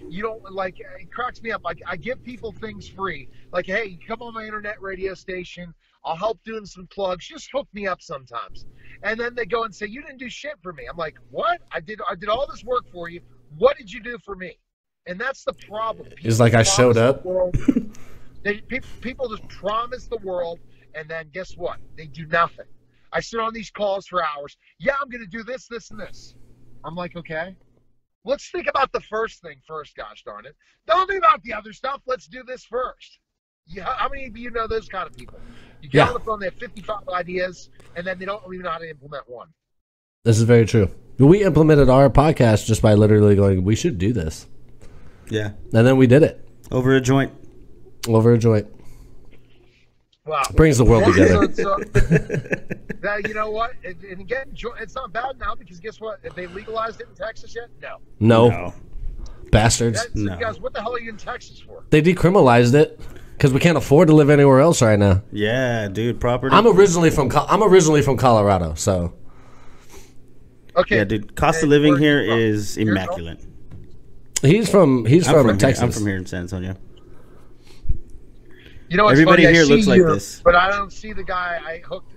You don't, like, it cracks me up. I give people things free. Like, hey, come on my internet radio station. I'll help doing some plugs. Just hook me up sometimes. And then they go and say, you didn't do shit for me. I'm like, what? I did all this work for you. What did you do for me? And that's the problem. It's like I showed up. People just promise the world, and then guess what? They do nothing. I sit on these calls for hours. Yeah, I'm going to do this, this, and this. I'm like, okay. Let's think about the first thing first, gosh darn it. Don't think about the other stuff. Let's do this first. Yeah, how many of you know those kind of people? You get on the phone, they have 55 ideas, and then they don't even know how to implement one. This is very true. We implemented our podcast just by literally going, we should do this. Yeah. And then we did it. Over a joint. Over a joint. Wow. It brings the world together. So, you know what? And again, it's not bad now because guess what? Have they legalized it in Texas yet? No. Bastards. So guys, what the hell are you in Texas for? They decriminalized it because we can't afford to live anywhere else right now. Yeah, dude. Property. I'm originally from Colorado, so. Okay. Yeah, dude. Cost of living here is immaculate. He's from Texas. I'm from here in San Antonio. You know, everybody funny, here looks like this, but I don't see the guy I hooked.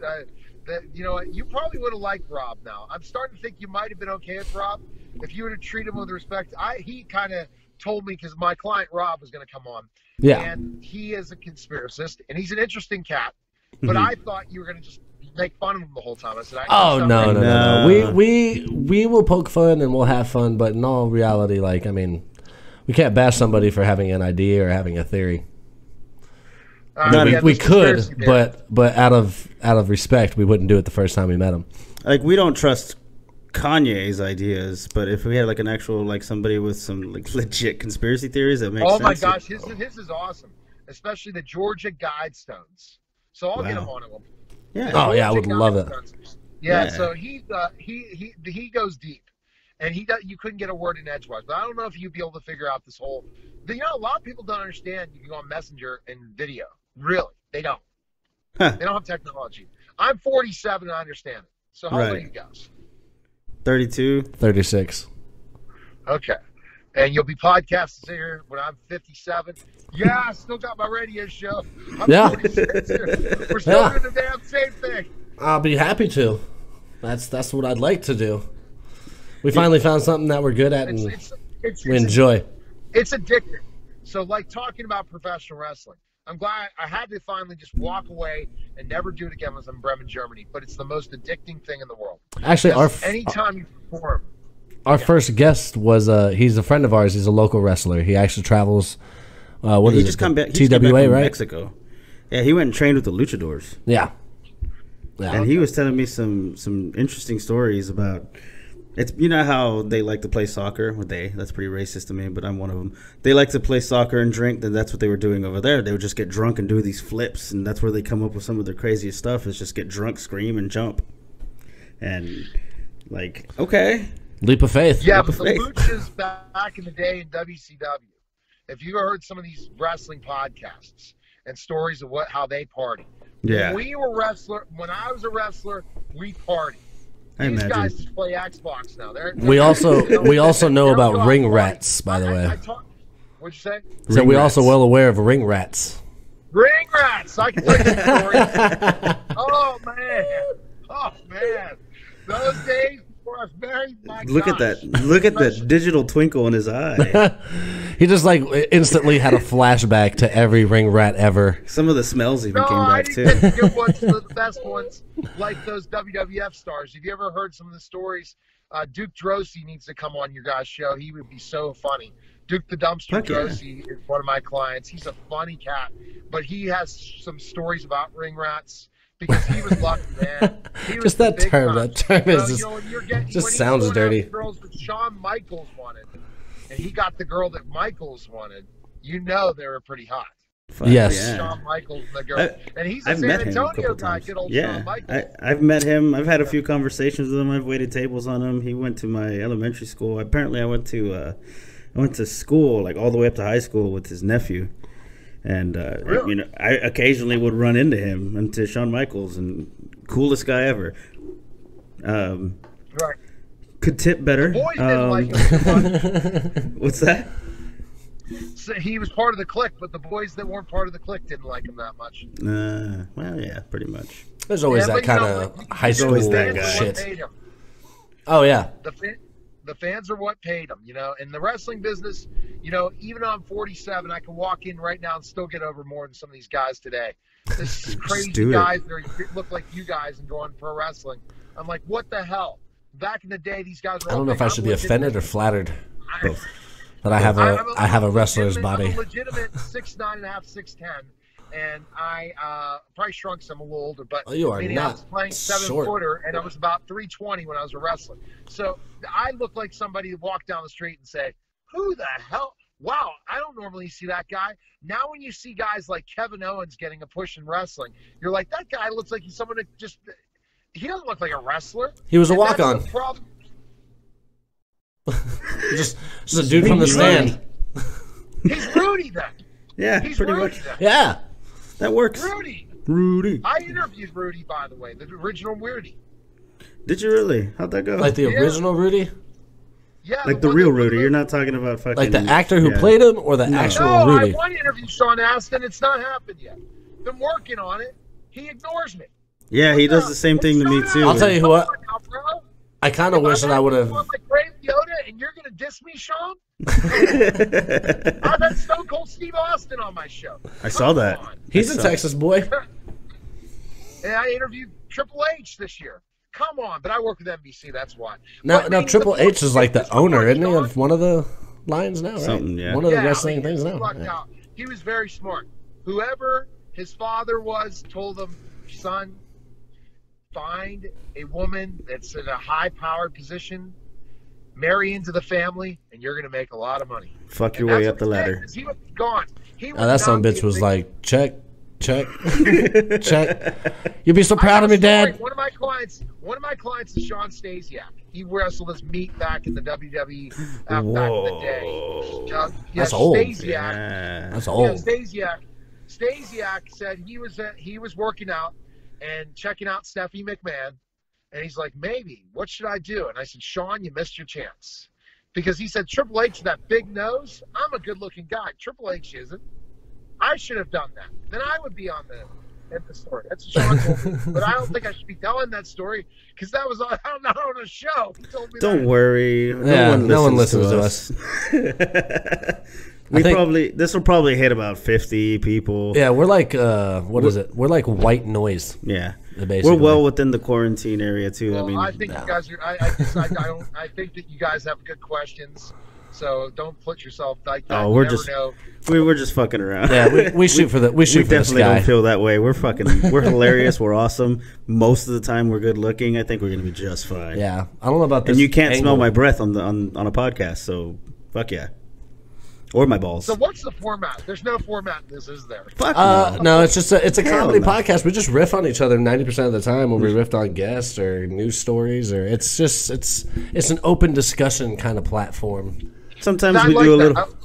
You know, you probably would have liked Rob. Now, I'm starting to think you might have been okay with Rob if you would have treated him with respect. He kind of told me, because my client Rob was going to come on, and he is a conspiracist, and he's an interesting cat. But I thought you were going to just make fun of him the whole time. I said, "Oh no, no, no! We will poke fun and we'll have fun, but in all reality, like, I mean, we can't bash somebody for having an idea or having a theory. We could, but out of respect, we wouldn't do it the first time we met him. Like, we don't trust Kanye's ideas, but if we had like an actual somebody with some legit conspiracy theories, that makes sense. Oh my gosh, his is awesome, especially the Georgia Guidestones. So I'll get him on him. Yeah. Oh yeah, I would love it. Yeah, yeah. So he goes deep, and you couldn't get a word in edgewise. But I don't know if you'd be able to figure out this whole. You know, a lot of people don't understand. You can go on Messenger and video. Really, they don't. Huh. They don't have technology. I'm 47 and I understand it. So how old are you guys? 32. 36. Okay. And you'll be podcasting here when I'm 57. Yeah, I still got my radio show. I'm 46 here. We're still doing the damn same thing. I'll be happy to. That's what I'd like to do. We finally found something that we're good at and we enjoy. It's addictive. So, like, talking about professional wrestling. I'm glad I had to finally just walk away and never do it again when I'm in Bremen, Germany. But it's the most addicting thing in the world. Actually, anytime you perform. Our first guest was he's a friend of ours. He's a local wrestler. He actually travels. He just came back from Mexico. Yeah, he went and trained with the luchadors. Yeah, yeah. And he was telling me some interesting stories about. It's, you know how they like to play soccer? Well, that's pretty racist to me, but I'm one of them. They like to play soccer and drink, and that's what they were doing over there. They would just get drunk and do these flips, and that's where they come up with some of their craziest stuff, is just get drunk, scream, and jump. And, like, okay. Leap of faith. Yeah, but the luchas back in the day in WCW, if you heard some of these wrestling podcasts and stories of how they party. Yeah. When I was a wrestler, we partied. These guys just play Xbox now. We also know about ring rats, by the way. What'd you say? So we're also well aware of ring rats. Ring rats! I can tell you that story. Oh, man. Oh, man. Those days before I was married, my gosh. Look at that. Look at that digital twinkle in his eye. He just, like, instantly had a flashback to every ring rat ever. Some of the smells even came back, too. No, I didn't get the good ones, the best ones, like those WWF stars. Have you ever heard some of the stories? Duke Droese needs to come on your guys' show. He would be so funny. Duke the Dumpster Droese is one of my clients. He's a funny cat, but he has some stories about ring rats. Because he was lucky, man. Just that term. That term is just sounds dirty. Girls that Shawn Michaels wanted, and he got the girl that Michaels wanted. You know they were pretty hot. Yes. Yeah. Shawn Michaels, the girl, and he's a San Antonio guy. Good old Shawn Michaels. I've met him. I've had a few conversations with him. I've waited tables on him. He went to my elementary school. Apparently, I went to school like all the way up to high school with his nephew. And you know, I occasionally would run into him, into Shawn Michaels, and coolest guy ever. Could tip better. The boys didn't like him. What's that? So he was part of the clique, but the boys that weren't part of the clique didn't like him that much. Well, yeah, pretty much. There's always that kind of high school shit. Oh yeah. The fans are what paid them, you know. In the wrestling business, you know, even though I'm 47, I can walk in right now and still get over more than some of these guys today. This crazy guys that look like you guys and go on pro wrestling. I'm like, what the hell? Back in the day, these guys were. I don't know if I should be offended or flattered, both. But I have a wrestler's body. I'm a legitimate 6'9" and a half, 6'10", and I probably shrunk some. I'm a little older, but you are not. I was playing 7-footer, and I was about 320 when I was a wrestler. So I look like somebody who walked down the street and say, who the hell? Wow, I don't normally see that guy. Now when you see guys like Kevin Owens getting a push in wrestling, you're like, that guy looks like he's someone that just – he doesn't look like a wrestler. He was a walk-on. just a dude from the stand. He's Rudy then. Yeah, he's pretty much. Then. Yeah, that works. Rudy. I interviewed Rudy, by the way, the original Rudy. Did you really? How'd that go? Like the original Rudy? Yeah, like the real Rudy. You're not talking about fucking... Like the actor who played him or the actual Rudy? No, I want to interview Sean Astin. It's not happened yet. Been working on it. He ignores me. Yeah, he does the same thing to me, too. I'll tell you what. I kind of wish that I would have... And you're going to diss me, Sean? I've had Stone Cold Steve Austin on my show. I saw that. He's a Texas boy. And I interviewed Triple H this year. Come on, but I work with NBC, that's why. Now Triple H is like the owner, isn't he, of one of the lines now, right? Something, yeah. One of the wrestling things now. Yeah. He was very smart. Whoever his father was told him, son, find a woman that's in a high-powered position, marry into the family, and you're going to make a lot of money. Fuck your way up the ladder. He was gone. Now that son bitch was like, check, check. You'd be so proud of me, Dad. One of my clients is Sean Stasiak. He wrestled his meat back in the WWE back in the day. That's old. Stasiak, yeah. That's old. Stasiak said he was working out and checking out Stephanie McMahon, and he's like, maybe, what should I do? And I said, Sean, you missed your chance. Because he said, Triple H, that big nose, I'm a good-looking guy. Triple H isn't. I should have done that. Then I would be on the story. That's what Sean told me. But I don't think I should be telling that story because that was not on a show. He told me don't worry. No one listens to us. This will probably hit about 50 people. Yeah, we're like, We're like white noise. Yeah. Basically. We're well within the quarantine area, too. Well, I think you guys are, I think that you guys have good questions. So don't put yourself like that. Oh, we were just fucking around. Yeah, we shoot for the We definitely don't feel that way. We're hilarious. We're awesome. Most of the time, we're good looking. I think we're gonna be just fine. Yeah, I don't know about this. And you can't smell my breath on a podcast. So fuck yeah, or my balls. So what's the format? There's no format in this, is there? Fuck no. It's just it's a comedy podcast. We just riff on each other 90% of the time when we riff on guests or news stories or it's an open discussion kind of platform. Sometimes we do a little,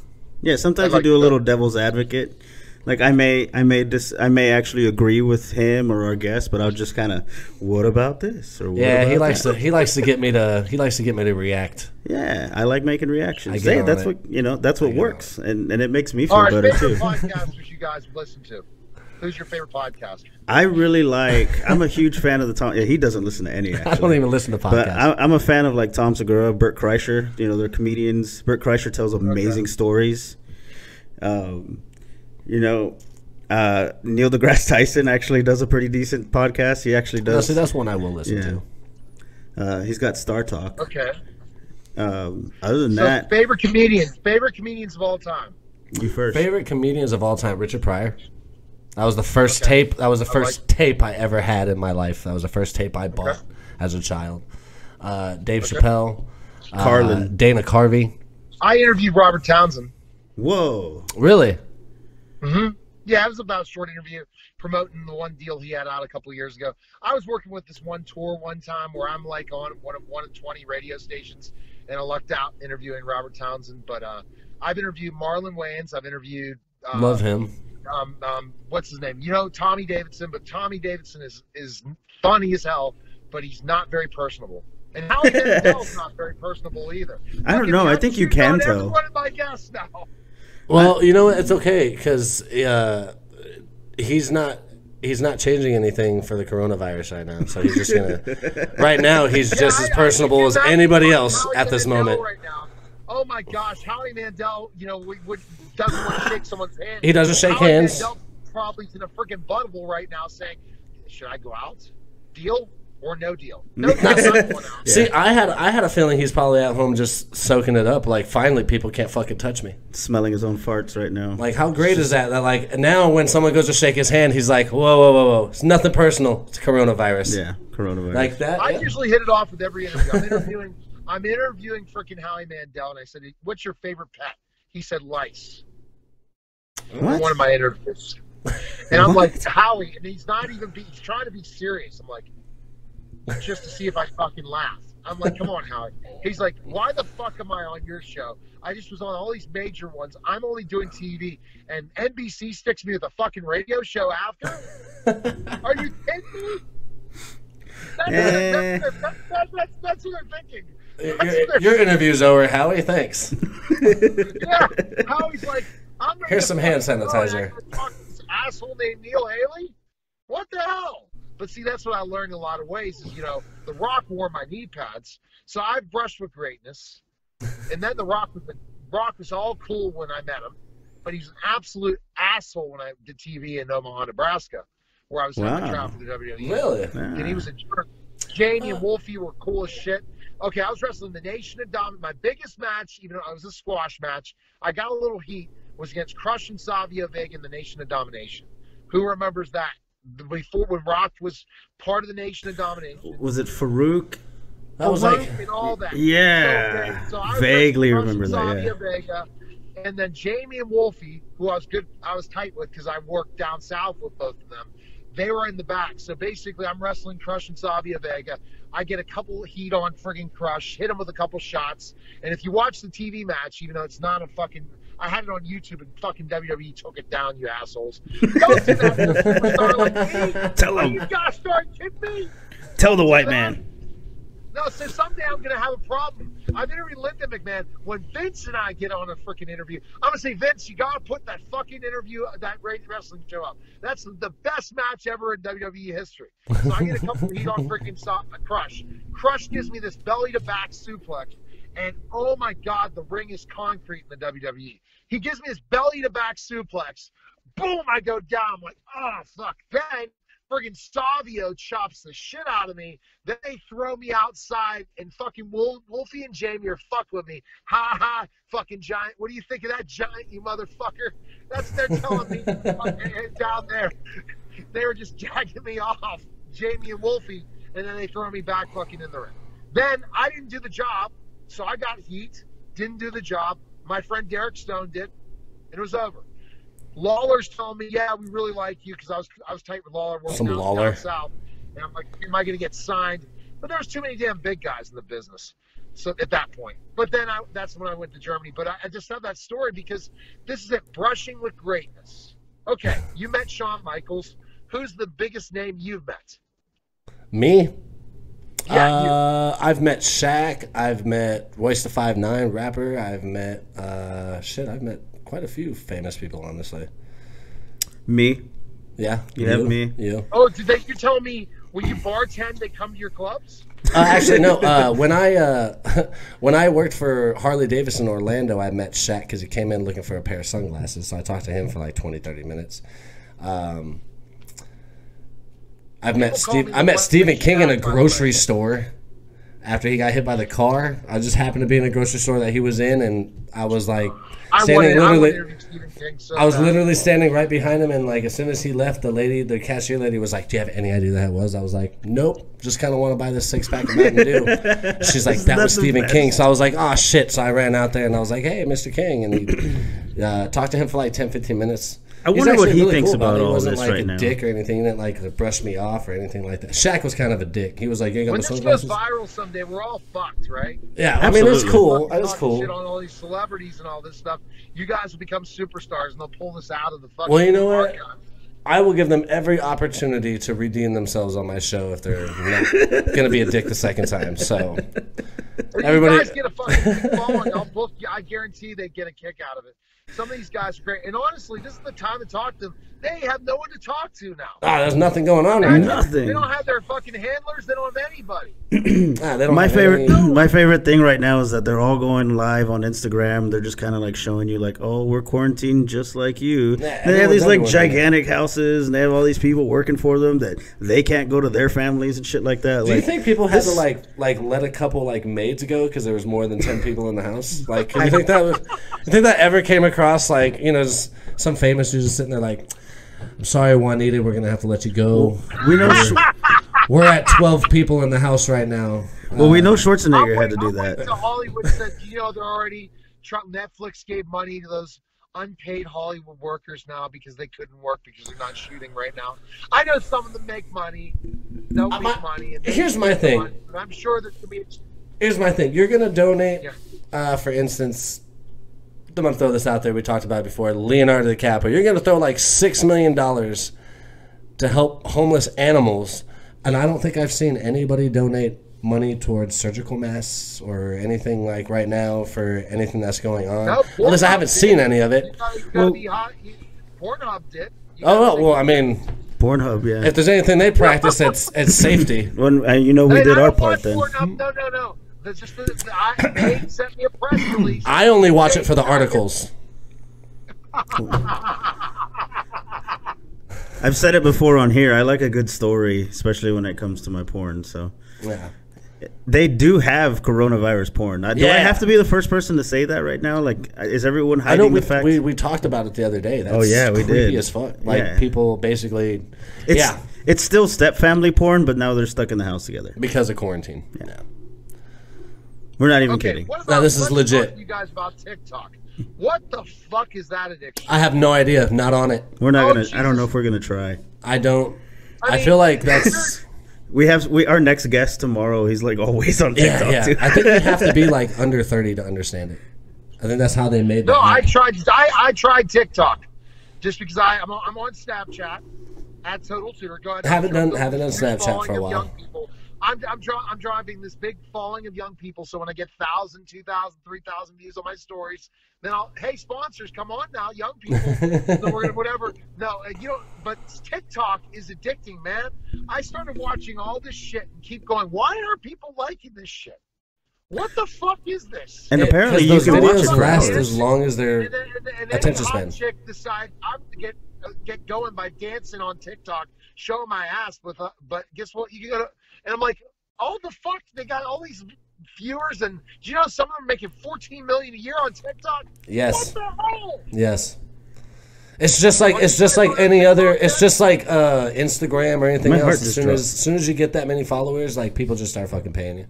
yeah. Sometimes we do a little devil's advocate. Like I may actually agree with him or our guest, but I'll just kind of, what about this? Or yeah, he likes to get me to react. Yeah, I like making reactions. Hey, that's what that's what works, and it makes me feel better too. All right, favorite podcasters you guys listen to. Who's your favorite podcaster? I really like... I'm a huge fan of the Tom... Yeah, he doesn't listen to any, actually. I don't even listen to podcasts. But I'm a fan of, like, Tom Segura, Bert Kreischer. You know, they're comedians. Bert Kreischer tells amazing stories. Neil deGrasse Tyson actually does a pretty decent podcast. He actually does... No, see, that's one I will listen to. He's got Star Talk. Okay. Other than that... Favorite comedians. Favorite comedians of all time. You first. Favorite comedians of all time. Richard Pryor. That was the first tape. That was the first tape I ever had in my life. That was the first tape I bought as a child. Dave Chappelle, Carlin, Dana Carvey. I interviewed Robert Townsend. Whoa! Really? Mm-hmm. Yeah, it was about a short interview promoting the one deal he had out a couple years ago. I was working with this one tour one time where I'm like on one of 20 radio stations, and I lucked out interviewing Robert Townsend. But I've interviewed Marlon Wayans. I've interviewed love him. What's his name? Tommy Davidson, but Tommy Davidson is funny as hell, but he's not very personable. And Howie Mandel's not very personable either. I don't know. I think you can tell. One of my guests now. Well, it's okay because he's not changing anything for the coronavirus right now. So he's just gonna. Right now, he's just as personable as anybody else at this moment. Right now. Oh my gosh, Howie Mandel, doesn't want to shake someone's hand. He doesn't shake hands. Howie Mandel's probably in a freaking butthole right now saying, should I go out? Deal or no deal? No deal. Not going out. See, I had a feeling he's probably at home just soaking it up. Like, finally, people can't fucking touch me. Smelling his own farts right now. Like, how great is that? That, like, now when someone goes to shake his hand, he's like, whoa. It's nothing personal. It's coronavirus. Yeah, coronavirus. Like that. I usually hit it off with every interview. I'm interviewing freaking Howie Mandel, and I said, what's your favorite pet? He said, lice. What? One of my interviews. And I'm like, Howie, and he's trying to be serious. I'm like, just to see if I fucking laugh. I'm like, come on, Howie. He's like, why the fuck am I on your show? I just was on all these major ones. I'm only doing TV, and NBC sticks me with a fucking radio show after? Are you kidding me? That's what I'm thinking. Your interview's over, Howie. Thanks. Yeah, Howie's like, I'm gonna here's some hand sanitizer. Asshole named Neil Haley. What the hell? But see, that's what I learned in a lot of ways. Is The Rock wore my knee pads, so I brushed with greatness. And then The Rock was all cool when I met him, but he's an absolute asshole when I did TV in Omaha, Nebraska, where I was having to travel for the WWE. Really? Yeah. And he was a jerk. Jamie and Wolfie were cool as shit. Okay, I was wrestling the Nation of Dominance. My biggest match, even though it was a squash match, I got a little heat, was against Crush and Savio Vega in the Nation of Domination. Who remembers that? Before, when Rock was part of the Nation of Domination. Was it Farouk? That was like... And all that. Yeah. So I vaguely remember that, yeah. Vega, and then Jamie and Wolfie, who I was tight with because I worked down south with both of them. They were in the back. So basically, I'm wrestling Crush and Savio Vega. I get a couple heat on friggin' Crush, hit him with a couple shots. And if you watch the TV match, even though it's not a fucking... I had it on YouTube and fucking WWE took it down, you assholes. Don't do that to a superstar like me. Tell him. You gotta start kidding me. Tell the white man. No, so someday I'm going to have a problem. I've interviewed Linda McMahon. When Vince and I get on a freaking interview, I'm going to say, Vince, you got to put that fucking interview, that wrestling show up. That's the best match ever in WWE history. So I get a couple of heat on freaking Crush. Crush gives me this belly-to-back suplex. And, oh, my God, the ring is concrete in the WWE. He gives me this belly-to-back suplex. Boom, I go down. I'm like, oh, fuck. Then friggin' Savio chops the shit out of me. Then they throw me outside, and fucking Wolfie and Jamie are fucked with me. Ha ha, fucking giant. What do you think of that giant, you motherfucker? That's what they're telling me down there. They were just jacking me off, Jamie and Wolfie, and then they throw me back fucking in the ring. Then I didn't do the job, so I got heat, didn't do the job. My friend Derek Stone did, and it was over. Lawler's telling me, yeah, we really like you, because I was tight with Lawler. Some Lawler. South, and I'm like, am I going to get signed? But there was too many damn big guys in the business. So at that point, but then that's when I went to Germany. But I just have that story because this is it. Brushing with greatness. Okay, you met Shawn Michaels. Who's the biggest name you've met? Me? Yeah, I've met Shaq. I've met Royce the 5'9", rapper. I've met I've met quite a few famous people, honestly. Me? Yeah. Me. You. Oh, you tell me when you bartend, they come to your clubs? Actually, no. When I worked for Harley Davidson in Orlando, I met Shaq because he came in looking for a pair of sunglasses. So I talked to him for like 20, 30 minutes. I met Stephen King in a grocery store after he got hit by the car. I just happened to be in a grocery store that he was in, and I was like... I was literally standing right behind him, and like as soon as he left, the cashier lady was like, "Do you have any idea who that was?" I was like, "Nope, just kind of want to buy this 6-pack of Mountain Dew." She's like, "That was Stephen King." So I was like, "Oh shit!" So I ran out there and I was like, "Hey, Mr. King," and he talked to him for like 10, 15 minutes. I wonder what he thinks about all this right now. He wasn't like a dick or anything. He didn't like brush me off or anything like that. Shaq was kind of a dick. He was like, "When this goes viral someday, we're all fucked, right?" Yeah, I mean, it's cool. It's cool. Shit on all these celebrities and all this stuff. You guys will become superstars, and they'll pull this out of the fucking. Well, you know what? I will give them every opportunity to redeem themselves on my show if they're not going to be a dick the second time. So, everybody, you guys get a fucking following. I'll book you. I guarantee they get a kick out of it. Some of these guys are great. And honestly, this is the time to talk to them. They have no one to talk to now. Ah, there's nothing going on. Nothing. They don't have their fucking handlers. They don't have anybody. My favorite thing right now is that they're all going live on Instagram. They're just kind of like showing you like, oh, we're quarantined just like you. Yeah, they have these like gigantic houses, and they have all these people working for them that they can't go to their families and shit like that. Do you think people had to like let a couple like maids go because there was more than 10 people in the house? Like, you think that ever came across like just some famous dude just sitting there like, "I'm sorry, Juanita, we're gonna have to let you go. We're at 12 people in the house right now." Well, we know Schwarzenegger had to do that. To Hollywood said, they're already Netflix gave money to those unpaid Hollywood workers now because they couldn't work because they're not shooting right now. I know some of them make money, make money. And here's my thing. Money, but I'm sure that here's my thing. You're gonna donate, for instance. I'm gonna throw this out there. We talked about it before. Leonardo DiCaprio. You're gonna throw like $6 million to help homeless animals. And I don't think I've seen anybody donate money towards surgical masks or anything like right now for anything that's going on. No, unless I haven't seen any of it. Pornhub did. Oh, well, I mean... Pornhub, yeah. If there's anything they practice, it's safety. And you know, we did our part then. Pornhub. No. Just they sent me a press release. I only watch it for the articles. I've said it before on here. I like a good story, especially when it comes to my porn. So, yeah. They do have coronavirus porn. Do I have to be the first person to say that right now? Like, is everyone hiding the fact? We talked about it the other day. That's we did. As fuck. Like, people basically. It's still step-family porn, but now they're stuck in the house together because of quarantine. Yeah. We're not even kidding. No, this is legit. You guys about TikTok? What the fuck is that addiction? I have no idea. Not on it. We're not gonna. Jesus. I don't know if we're gonna try. I don't. I mean, feel like that's. Our next guest tomorrow. He's like always on TikTok too. I think you have to be like under 30 to understand it. I think that's how they made. No, I tried. I tried TikTok, just because I'm on Snapchat at Total Tutor. Go ahead. Haven't done Snapchat for a while. I'm driving this big falling of young people. So when I get 1,000, 2,000, 3,000 views on my stories, then I'll, hey, sponsors, come on now, young people. So we're gonna, whatever. No, you know, but TikTok is addicting, man. I started watching all this shit and keep going, why are people liking this shit? What the fuck is this? And apparently you can watch it last as long as their attention span. And then chick decide I'm gonna get going by dancing on TikTok, showing my ass with a, but guess what? You gotta. And I'm like, oh, the fuck, they got all these viewers, and do you know some of them are making 14 million a year on TikTok? Yes. What the hell? Yes. It's just like any other. It's just like Instagram or anything else. As soon as you get that many followers, like people just start fucking paying you.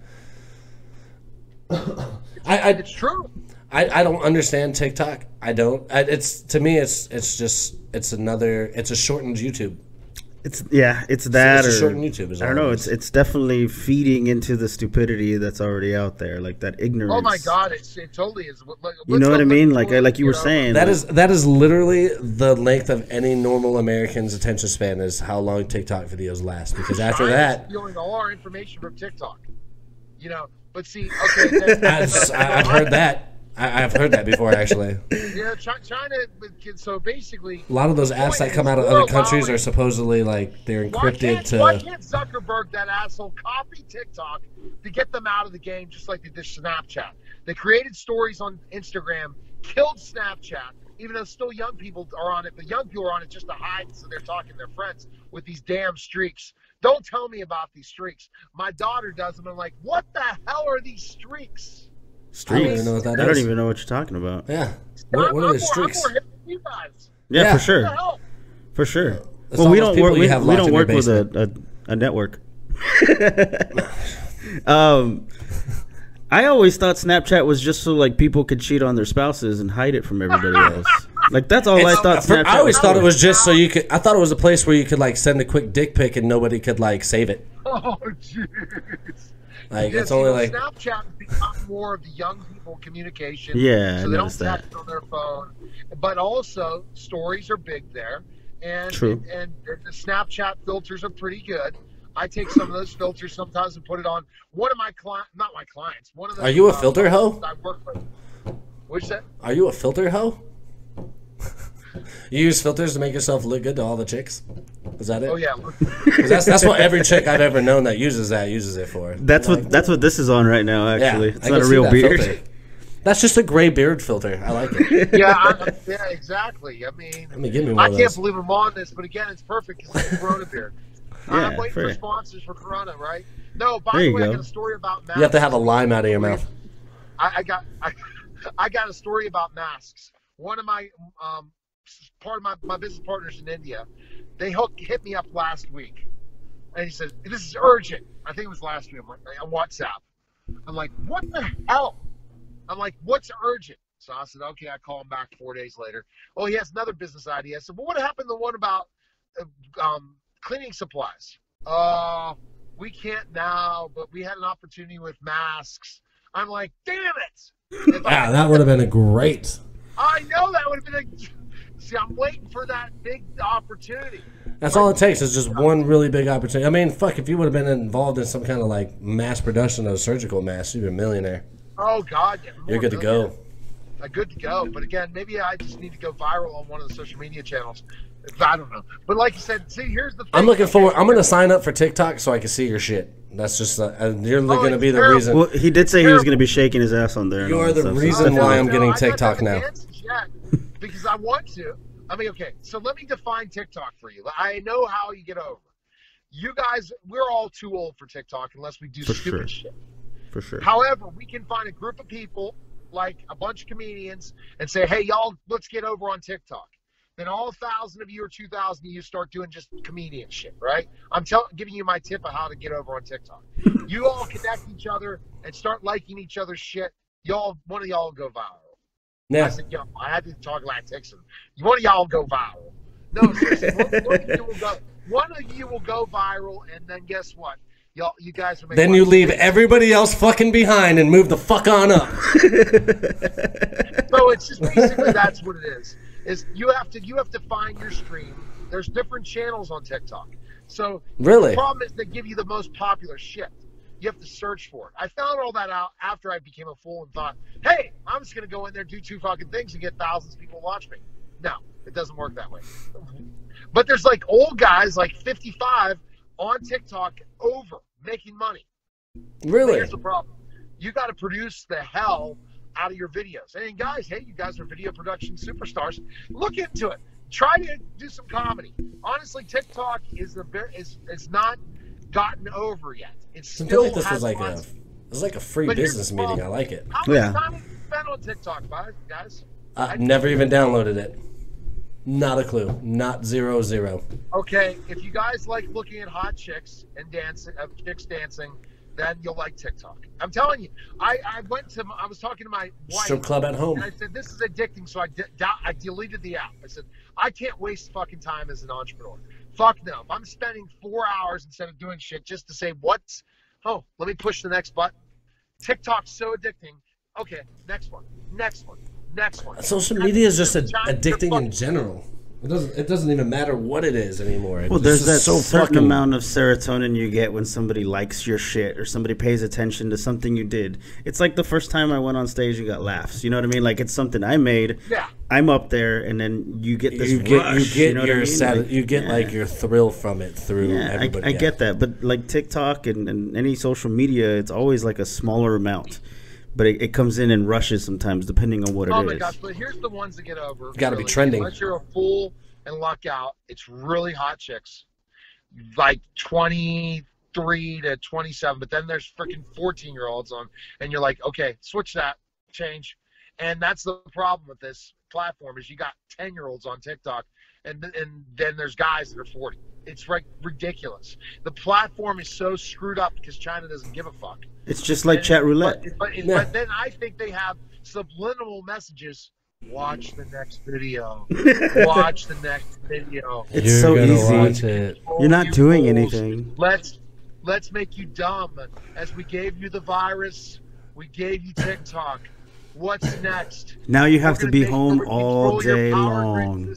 It's true. I don't understand TikTok. I don't. It's to me, it's a shortened YouTube. I don't know. It's definitely feeding into the stupidity that's already out there, like that ignorance. Oh my God, it totally is. Like, you know what I mean? Like you were saying, that is literally the length of any normal American's attention span is how long TikTok videos last. Because after that, stealing all our information from TikTok. You know, but see, okay, I've heard that. I've heard that before, actually. Yeah, China. So basically, a lot of those apps that come out of other countries are supposedly like they're encrypted to. Why can't Zuckerberg, that asshole, copy TikTok to get them out of the game, just like they did Snapchat? They created stories on Instagram, killed Snapchat, even though still young people are on it. But young people are on it just to hide, so they're talking to their friends with these damn streaks. Don't tell me about these streaks. My daughter does them. I'm like, what the hell are these streaks? Streaks. I don't even know what you're talking about. Yeah. What are the streaks? Yeah, for sure. Well, we don't work with a network. I always thought Snapchat was just so like people could cheat on their spouses and hide it from everybody else. Like that's all I thought. I always thought it was just so you could. I thought it was a place where you could like send a quick dick pic and nobody could like save it. Oh jeez. Like yes, it's only like Snapchat has become more of the young people communication. Yeah, so they don't text on their phone, but also stories are big there, and true. And the Snapchat filters are pretty good. I take some of those filters sometimes and put it on one of my clients. One of those. Are you a filter hoe? I work with. What's that? Are you a filter hoe? You use filters to make yourself look good to all the chicks? Is that it? Oh yeah. That's what every chick I've ever known that uses it for. That's what this is on right now. Actually, yeah, it's not a real beard. Filter. That's just a gray beard filter. I like it. Yeah, yeah, exactly. I mean, give me one. I can't believe I'm on this, but again, it's perfect because it's a Corona beard. Yeah, I'm waiting for sponsors for Corona, right? No, by the way, I got a story about masks. You have to have a lime out of your mouth. I got a story about masks. One of my part of my business partners in India, they hit me up last week, and he says, this is urgent. I think it was last week. I'm like, on WhatsApp. I'm like, what the hell? I'm like, what's urgent? So I said, okay. I call him back 4 days later. Oh, he has another business idea. I said, well, what happened to the one about cleaning supplies? We can't now, but we had an opportunity with masks. I'm like, damn it. That would have been a great. I know that would have been a... See, I'm waiting for that big opportunity. That's all it takes is just one really big opportunity. I mean, fuck, if you would have been involved in some kind of like mass production of surgical masks, you'd be a millionaire. Oh, God. Yeah. You're good to go. Like, good to go. But again, maybe I just need to go viral on one of the social media channels. I don't know. But like you said, see, here's the thing. I'm looking forward. I'm going to sign up for TikTok so I can see your shit. That's just, you're going to be the reason. Well, he did say he was going to be shaking his ass on there. You are the reason why I'm getting TikTok now. Yet, because I want to. I mean, okay, so let me define TikTok for you. I know how you get over. You guys, we're all too old for TikTok unless we do stupid shit. For sure. However, we can find a group of people, like a bunch of comedians, and say, hey, y'all, let's get over on TikTok. Then all 1,000 of you or 2,000 of you start doing just comedian shit, right? I'm giving you my tip of how to get over on TikTok. You all connect each other and start liking each other's shit. Y'all, one of y'all go viral. Yeah. I said, yo, I had to talk like Texan. One of y'all go viral. No, seriously, one of you will go viral, and then guess what? Y'all, you guys will make. Then you leave everybody else fucking behind and move the fuck on up. So it's just basically that's what it is. Is you have to find your stream. There's different channels on TikTok. So really, the problem is they give you the most popular shit. You have to search for it. I found all that out after I became a fool and thought, hey, I'm just going to go in there, do two fucking things and get thousands of people to watch me. No, it doesn't work that way. But there's like old guys, like 55 on TikTok over making money. Really? Here's the problem. You got to produce the hell out of your videos. And guys, hey, you guys are video production superstars. Look into it. Try to do some comedy. Honestly, TikTok is not gotten over yet. It's still like this was like a free business meeting. I like it. How much time have you spent on TikTok, guys? I've never even downloaded it. Not a clue. Not zero. Okay, if you guys like looking at hot chicks and dancing, chicks dancing, then you'll like TikTok. I'm telling you. I was talking to my wife. Strip club at home. And I said, this is addicting, so I deleted the app. I said, I can't waste fucking time as an entrepreneur. Fuck no. If I'm spending 4 hours instead of doing shit just to say, what? Oh, let me push the next button. TikTok's so addicting. Okay, next one. Social media is just addicting in general. It doesn't even matter what it is anymore. Well, there's that certain amount of serotonin you get when somebody likes your shit or somebody pays attention to something you did. It's like the first time I went on stage and got laughs. You know what I mean? Like it's something I made. Yeah. I'm up there, and then you get this rush. You know your like your thrill from it through everybody. I get that, but like TikTok and any social media, it's always like a smaller amount. But it comes in and rushes sometimes, depending on what it is. Oh my gosh! But here's the ones that get over. You gotta be trending. Unless you're a fool and luck out, it's really hot chicks, like 23 to 27. But then there's freaking 14-year-olds on, and you're like, okay, switch that, change. And that's the problem with this platform is you got 10-year-olds on TikTok, and then there's guys that are 40. It's like ridiculous. The platform is so screwed up because China doesn't give a fuck. It's just like chat roulette. But then I think they have subliminal messages. Watch the next video. Watch the next video. It's so easy. Watch it. You're not doing anything. Let's make you dumb. As we gave you the virus, we gave you TikTok. What's next? Now you have to be home all day long.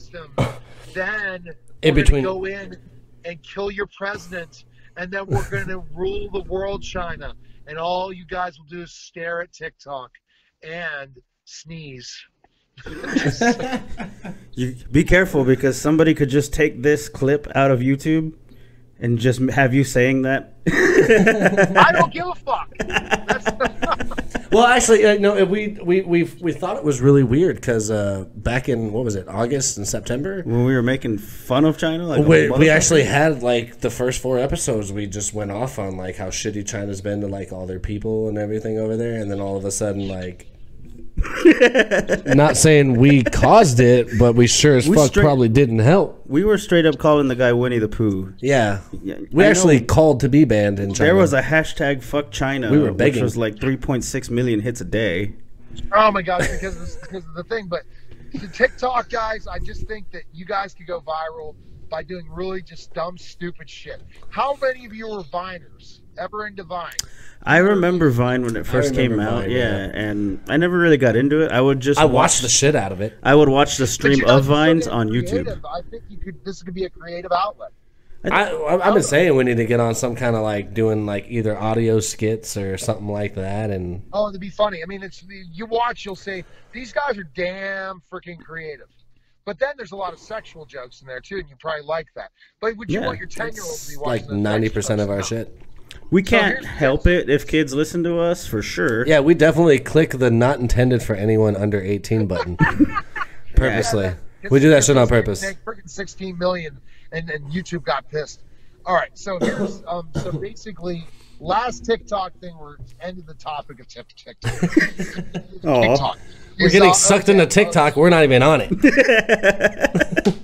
Then we're going to go in and kill your president. And then we're going to rule the world, China. And all you guys will do is stare at TikTok and sneeze. Be careful because somebody could just take this clip out of YouTube and just have you saying that. I don't give a fuck. Well, actually, no. We thought it was really weird because back in what was it, August and September, when we were making fun of China, like we actually had like the first 4 episodes. We just went off on like how shitty China's been to like all their people and everything over there, and then all of a sudden, like, not saying we caused it, but we sure as fuck probably didn't help. We were straight up calling the guy Winnie the Pooh. Yeah. We actually called to be banned in China. There was a hashtag fuck China, we were begging. Which was like 3.6 million hits a day. Oh my gosh, because of the thing. But the TikTok guys, I just think that you guys could go viral by doing really just dumb, stupid shit. How many of you are Viners? ever into Vine? I remember Vine when it first came out, Vine, yeah, and I never really got into it. I would just watched the shit out of it. I would watch the stream of Vines on YouTube. I think you could, this could be a creative outlet. I've been saying we need to get on some kind of like doing like either audio skits or something like that, and it'd be funny. I mean, it's you watch, you'll say these guys are damn freaking creative, but then there's a lot of sexual jokes in there too, and you probably like that. But would you want your 10-year-old to be watching like 90% of our shit? We can't help it if kids listen to us for sure. Yeah, we definitely click the not intended for anyone under 18 button purposely. We do that shit on purpose. Freaking 16 million. And YouTube got pissed. All right, so here's so basically last TikTok thing. We're ended the topic of TikTok. TikTok. We're getting sucked into TikTok. We're not even on it.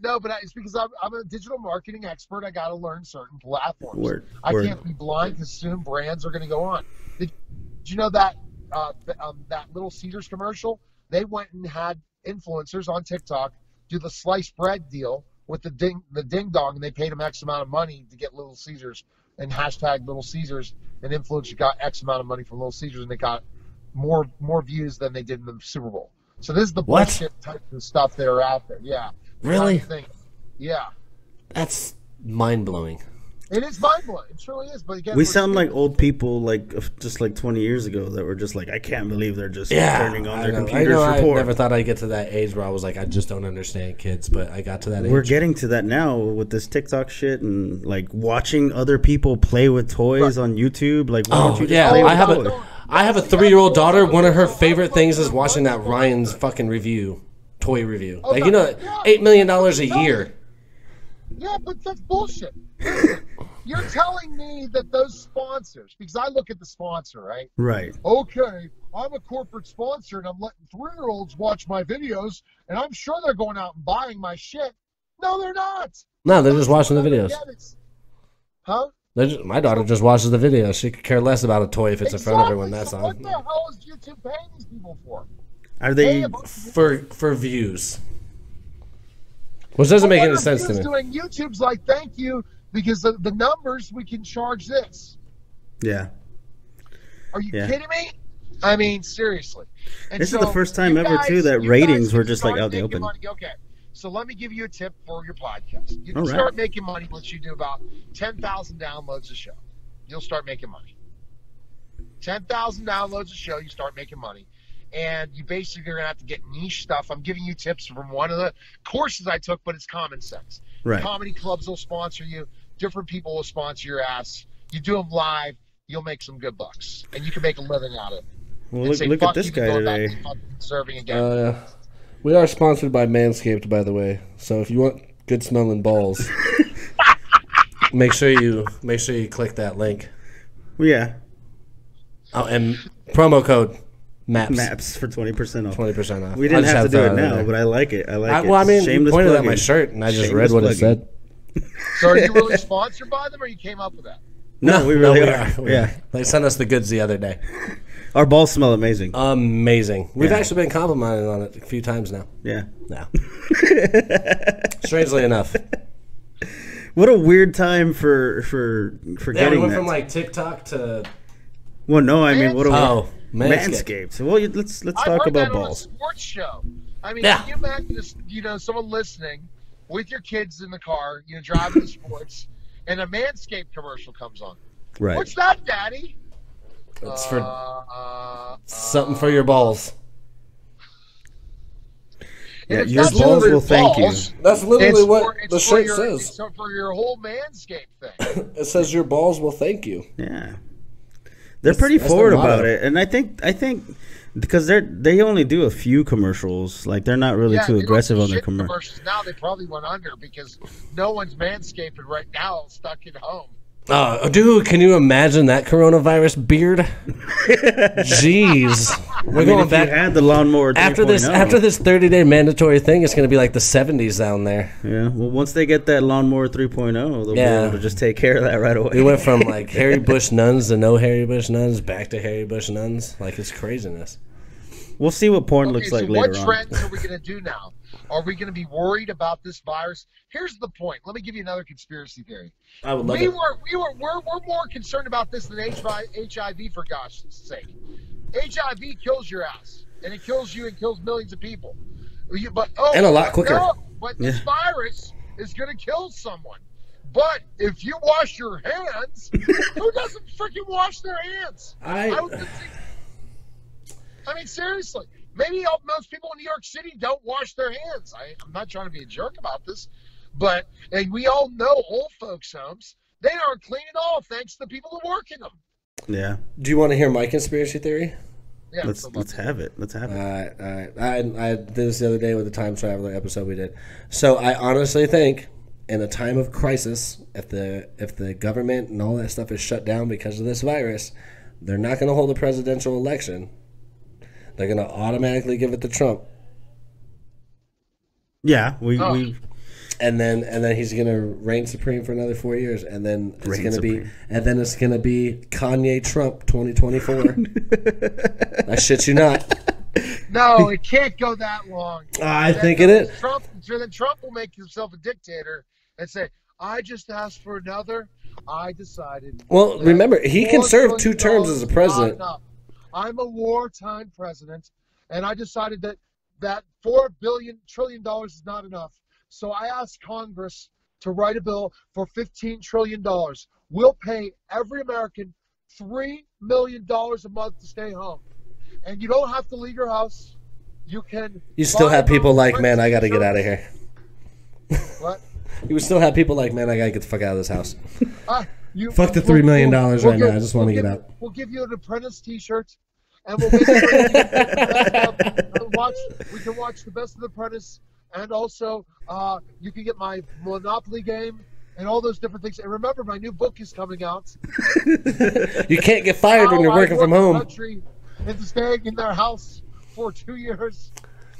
No, but it's because I'm a digital marketing expert. I got to learn certain platforms. I can't be blind because soon brands are going to go on. Did you know that that Little Cedars commercial? They went and had influencers on TikTok do the sliced bread deal with the ding dong, and they paid them X amount of money to get Little Caesars and hashtag Little Caesars, and influencers got X amount of money from Little Caesars, and they got more views than they did in the Super Bowl. So this is the bullshit type of stuff that are out there. Yeah. Really? Yeah. That's mind blowing. It is mind blowing. It truly is. But again, we sound like old people, like just like 20 years ago, that were just like, I can't believe they're just turning on their computers for porn. I never thought I'd get to that age where I was like, I just don't understand kids. But I got to that age. We're getting to that now with this TikTok shit and like watching other people play with toys on YouTube. Like, why don't you I have a 3-year-old daughter. One of her favorite things is watching that Ryan's fucking toy review. Like, you know, $8 million a year. Yeah, but that's bullshit. You're telling me that those sponsors, because I look at the sponsor, right? Right. Okay, I'm a corporate sponsor, and I'm letting 3-year-olds watch my videos, and I'm sure they're going out and buying my shit. No, they're not. No, they're just watching the videos. Huh? My daughter just watches the videos. She could care less about a toy if it's in front of everyone. That's all. What the hell is YouTube paying these people for? Are they for views? Which doesn't make any sense to me. YouTube's like, thank you, because the numbers, we can charge this. Yeah. Are you kidding me? I mean, seriously. And this is the first time ever, too, that ratings were just like out the open. Money. Okay, so let me give you a tip for your podcast. You can start making money once you do about 10,000 downloads a show. You'll start making money. 10,000 downloads a show, you start making money. And you basically are going to have to get niche stuff. I'm giving you tips from one of the courses I took, but it's common sense. Right. Comedy clubs will sponsor you. Different people will sponsor your ass. You do them live, you'll make some good bucks. And you can make a living out of it. Well, look at this guy today. We are sponsored by Manscaped, by the way. So if you want good smelling balls, make sure you click that link. Yeah. Oh, and promo code. Maps for 20% off. 20% off. We didn't have to do it now, but I like it. I like it. Well, I mean, you pointed at my shirt, and I just read what it said. So are you really sponsored by them, or you came up with that? No, we really are. Yeah. They sent us the goods the other day. Our balls smell amazing. Amazing. We've actually been complimented on it a few times now. Yeah. No. Strangely enough. What a weird time for getting that. Yeah, we went from, like, TikTok to... Well, no, I mean, what a... Oh. Manscaped. So, well, let's talk about balls. On a sports show. I mean, can you imagine this, you know, someone listening with your kids in the car, you know, driving to sports, and a Manscaped commercial comes on. Right. What's that, Daddy? It's for something for your balls. Yeah, your balls will thank you. That's literally what the shirt says. It's for your whole Manscaped thing. It says your balls will thank you. Yeah. They're pretty forward about it, and I think because they only do a few commercials, like they're not really too aggressive on their commercials. Now they probably went under because no one's manscaping right now, stuck at home. Oh, dude, can you imagine that coronavirus beard? Jeez, we're going back. You had the Lawn Mower 3.0. After this 30-day mandatory thing, it's going to be like the 70s down there. Yeah, well, once they get that Lawn Mower 3.0, they'll be able to just take care of that right away. We went from like Harry Bush nuns to no Harry Bush nuns, back to Harry Bush nuns. Like, it's craziness. We'll see what porn looks like later on. What trends are we going to do now? Are we going to be worried about this virus? Here's the point. Let me give you another conspiracy theory. I would love it. We're more concerned about this than HIV, for gosh sake. HIV kills your ass, and it kills you and kills millions of people. And a lot quicker. This virus is going to kill someone. But if you wash your hands, who doesn't freaking wash their hands? I mean, seriously. Maybe most people in New York City don't wash their hands. I'm not trying to be a jerk about this, but we all know old folks' homes. They aren't clean at all, thanks to the people that work in them. Yeah. Do you want to hear my conspiracy theory? Yeah, let's have it. Let's have it. All right. I did this the other day with the time traveler episode we did. So I honestly think in a time of crisis, if the government and all that stuff is shut down because of this virus, they're not going to hold a presidential election. They're going to automatically give it to Trump. Yeah, and then he's going to reign supreme for another 4 years, and then it's going to be Kanye Trump 2024. I shit you not. No, it can't go that long. I think it is. Trump will make himself a dictator and say, "I just asked for another. I decided." Well, remember, he can serve 2 terms as a president. I'm a wartime president, and I decided that $4 trillion is not enough. So I asked Congress to write a bill for $15 trillion. We'll pay every American $3 million a month to stay home, and you don't have to leave your house. You can. You still have people like, man, I got to get out of here. What? You would still have people like, man, I got to get the fuck out of this house. Fuck the $3 million now. I just want to get out. We'll give you an Apprentice T-shirt, and we'll make sure we can watch the best of the Apprentice, and also you can get my Monopoly game and all those different things. And remember, my new book is coming out. You can't get fired when you're working from home. Into staying in their house for 2 years,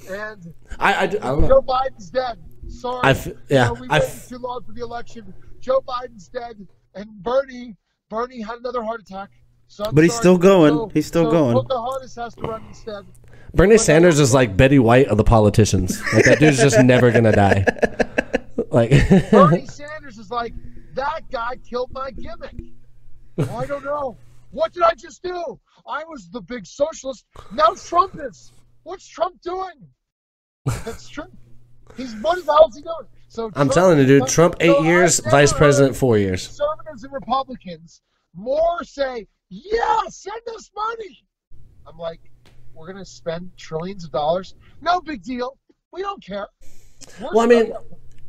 and Joe Biden's dead. Sorry, we waited too long for the election. Joe Biden's dead. And Bernie had another heart attack. So but he's still going. He's still going. Pocahontas has to run instead. Bernie Sanders is like Betty White of the politicians. Like, that dude's just never going to die. Like Bernie Sanders is like, that guy killed my gimmick. Well, I don't know. What did I just do? I was the big socialist. Now Trump is. What's Trump doing? That's true. What the hell is he doing? So I'm telling you, dude, Trump 8 years, vice president 4 years. Conservatives and Republicans more say, yeah, send us money. I'm like, we're going to spend trillions of dollars. No big deal. We don't care. Well, I mean,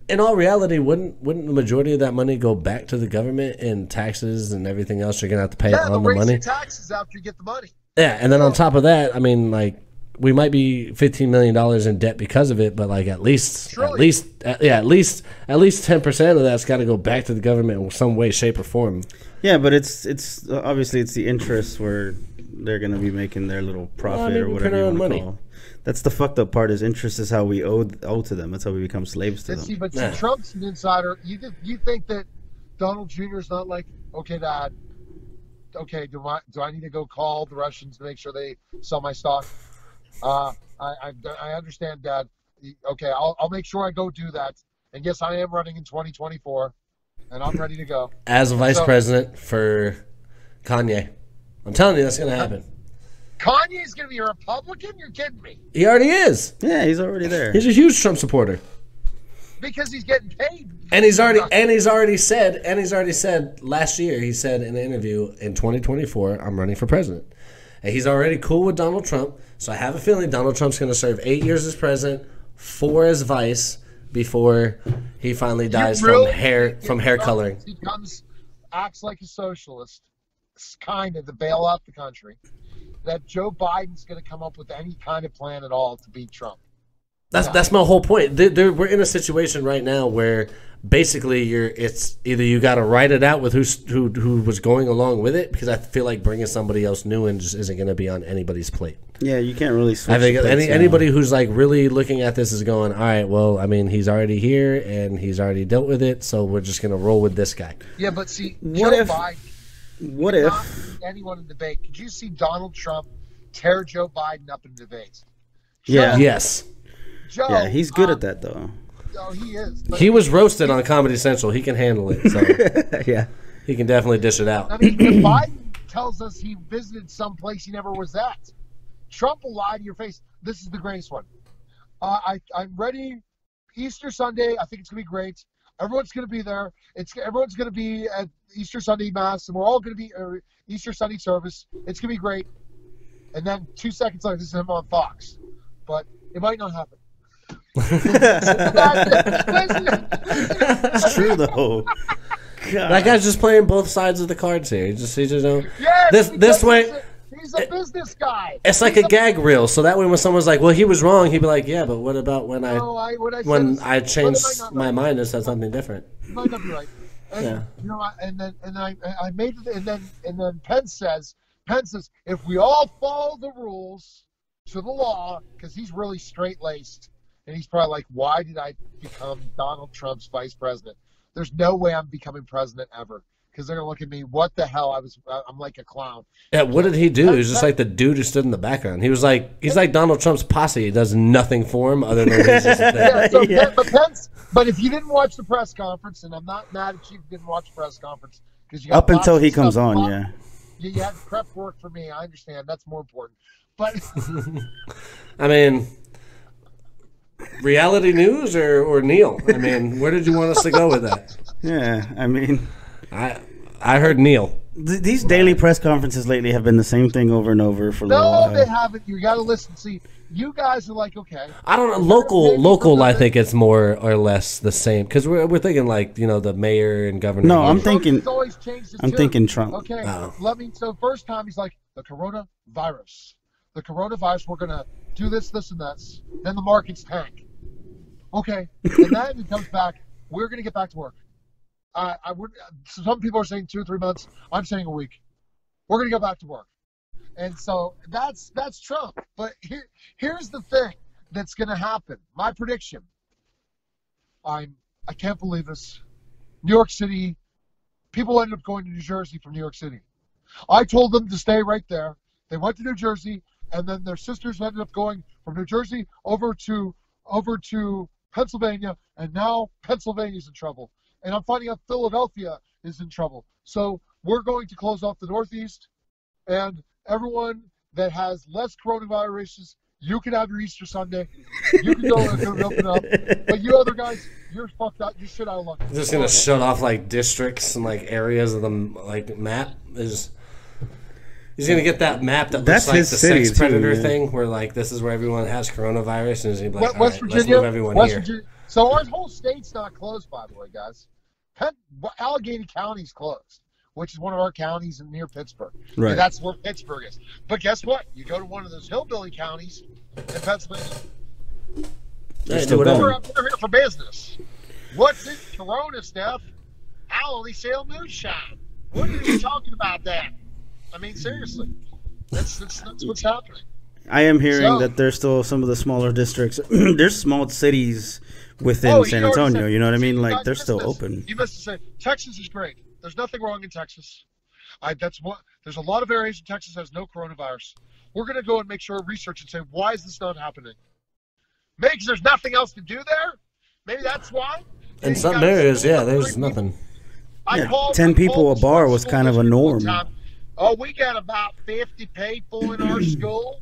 in all reality, wouldn't the majority of that money go back to the government in taxes and everything else you're going to have to pay on the money? Yeah, taxes after you get the money. Yeah, and then on top of that, I mean, like, we might be $15 million in debt because of it, but like at least 10% of that's got to go back to the government in some way, shape, or form. Yeah, but it's obviously it's the interest where they're going to be making their little profit or whatever you want to call. That's the fucked up part. Is interest is how we owe to them. That's how we become slaves to them. See, but yeah. Trump's an insider. You think that Donald Jr. is not like, okay, Dad, okay, do I need to go call the Russians to make sure they sell my stock? I understand, Dad. Okay, I'll make sure I go do that. And yes, I am running in 2024, and I'm ready to go as a vice president for Kanye. I'm telling you, that's gonna happen. Kanye's gonna be a Republican? You're kidding me? He already is. Yeah, he's already there. He's a huge Trump supporter because he's getting paid. And he's already said last year. He said in an interview in 2024, I'm running for president. And he's already cool with Donald Trump, so I have a feeling Donald Trump's going to serve 8 years as president, 4 as vice, before he finally dies from hair coloring. He acts like a socialist, kind of, to bail out the country. That Joe Biden's going to come up with any kind of plan at all to beat Trump. That's my whole point. We're in a situation right now where basically it's either you got to write it out with who was going along with it, because I feel like bringing somebody else new in just isn't going to be on anybody's plate. Yeah, you can't really switch. I think anybody who's like really looking at this is going, all right, well, I mean, he's already here and he's already dealt with it, so we're just going to roll with this guy. Yeah, but see, what if anyone in debate? Could you see Donald Trump tear Joe Biden up in debate? Yes. Joe, yeah, he's good at that though. Oh, he is. He was roasted on Comedy Central. He can handle it. So. Yeah, he can definitely dish it out. I mean, Biden tells us he visited some place he never was at. Trump will lie to your face. This is the greatest one. I'm ready. Easter Sunday. I think it's gonna be great. Everyone's gonna be there. Everyone's gonna be at Easter Sunday mass, and we're all gonna be Easter Sunday service. It's gonna be great. And then 2 seconds later, this is him on Fox, but it might not happen. It's true though. God. That guy's just playing both sides of the cards here. He just you know, yes, this way. He's a business guy. It's like a gag reel. So that way, when someone's like, "Well, he was wrong," he'd be like, "Yeah, but what about when I changed my mind and said something different?" You might not be right. And, yeah. You know, and then I made it, and then Pence says, "If we all follow the rules to the law," because he's really straight laced, and he's probably like, "Why did I become Donald Trump's vice president? There's no way I'm becoming president ever." Because they're gonna look at me. What the hell? I'm like a clown. Yeah. What did he do? He was just like the dude who stood in the background. He was like, he's like Donald Trump's posse. He does nothing for him other than racist. Yeah, so yeah. But if you didn't watch the press conference, and I'm not mad at you, didn't watch the press conference because you got up until he comes on. Yeah. You had prep work for me. I understand. That's more important. But I mean, reality news or Neil. I mean, where did you want us to go with that? Yeah. I mean. I heard Neil. These daily press conferences lately have been the same thing over and over for a little while. No, they haven't. You got to listen. See, you guys are like, okay. I don't know. Local. I think it's more or less the same because we're thinking like, you know, the mayor and governor. No, I'm thinking. I'm thinking Trump. Okay, let me. So first time he's like the coronavirus. We're gonna do this and that. Then the markets tank. Okay, and then it comes back. We're gonna get back to work. I would. Some people are saying 2 or 3 months. I'm saying a week. We're going to go back to work, and so that's Trump. But here's the thing that's going to happen. My prediction. I can't believe this. New York City. People ended up going to New Jersey from New York City. I told them to stay right there. They went to New Jersey, and then their sisters ended up going from New Jersey over to Pennsylvania, and now Pennsylvania's in trouble. And I'm finding out Philadelphia is in trouble. So we're going to close off the Northeast. And everyone that has less coronaviruses, you can have your Easter Sunday. You can go and open up. But you other guys, you're fucked up. You shit out of luck. Just going to shut off, like, districts and, like, areas of the, like, map. He's going to get that map that looks like the sex predator thing where, like, this is where everyone has coronavirus. And he's going to be like, all right, let's move everyone here. So our whole state's not closed, by the way, guys. Allegheny County's closed, which is one of our counties near Pittsburgh. Right. And that's where Pittsburgh is. But guess what? You go to one of those hillbilly counties in Pennsylvania. We're here for business. What's in Corona stuff? I only sell moonshine. What are you talking about that? I mean, seriously. That's what's happening. I am hearing that there's still some of the smaller districts. There's small cities within San Antonio, you know what I mean? Like, they're still open. You must have said, Texas is great. There's nothing wrong in Texas. There's a lot of areas in Texas that has no coronavirus. We're going to go and make sure research and say, why is this not happening? Maybe because there's nothing else to do there? Maybe that's why? In some areas, yeah, there's nothing. Yeah, 10 people a bar was kind of a norm. Oh, we got about 50 people in our school.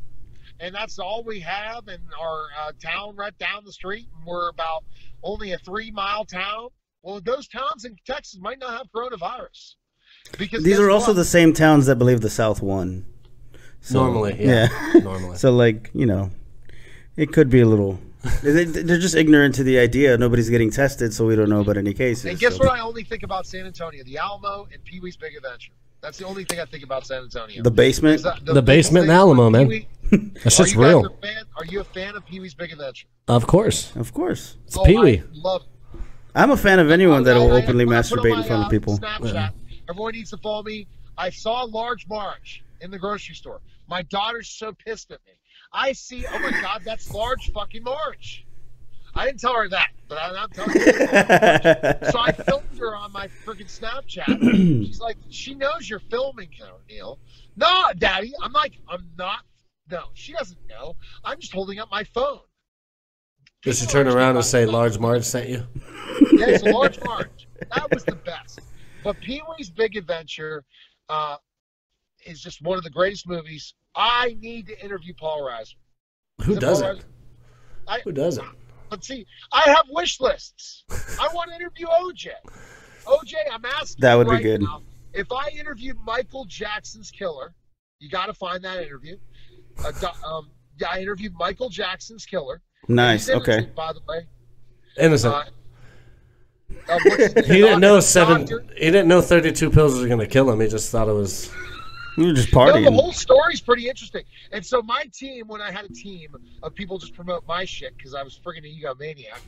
And that's all we have in our town right down the street. And we're about only a 3-mile town. Well, those towns in Texas might not have coronavirus. Because these are also the same towns that believe the South won. So, normally, yeah. Normally. So, like, you know, it could be a little. They're just ignorant to the idea. Nobody's getting tested, so we don't know about any cases. And guess what I only think about San Antonio? The Alamo and Pee-wee's Big Adventure. That's the only thing I think about San Antonio. The basement? The basement in Alamo, man. That's just real. Are you a fan of Pee-wee's Big Adventure? Of course. Of course. It's Pee-wee. I'm a fan of anyone that will openly masturbate in front of people. Snapchat. Yeah. Everyone needs to follow me. I saw a large barge in the grocery store. My daughter's so pissed at me. I see, oh, my God, that's large fucking marge. I didn't tell her that, but I'm telling her. So I filmed her on my freaking Snapchat. She's like, she knows you're filming her, Neil. No, Daddy. I'm like, I'm not. No, she doesn't know. I'm just holding up my phone. Does she turn around and say, Large Marge sent you? Yes, Large Marge. That was the best. But Pee-wee's Big Adventure is just one of the greatest movies. I need to interview Paul Reiser. Who doesn't? Who doesn't? Let's see. I have wish lists. I want to interview OJ. OJ, I'm asking that would be good. Now, if I interviewed Michael Jackson's killer, you got to find that interview. Yeah, I interviewed Michael Jackson's killer. Nice. Okay. By the way, innocent. He didn't know He didn't know 32 pills was going to kill him. He just thought it was. You were just partying. No, the whole story's pretty interesting. And so my team, when I had a team of people just promote my shit because I was friggin' an egomaniac,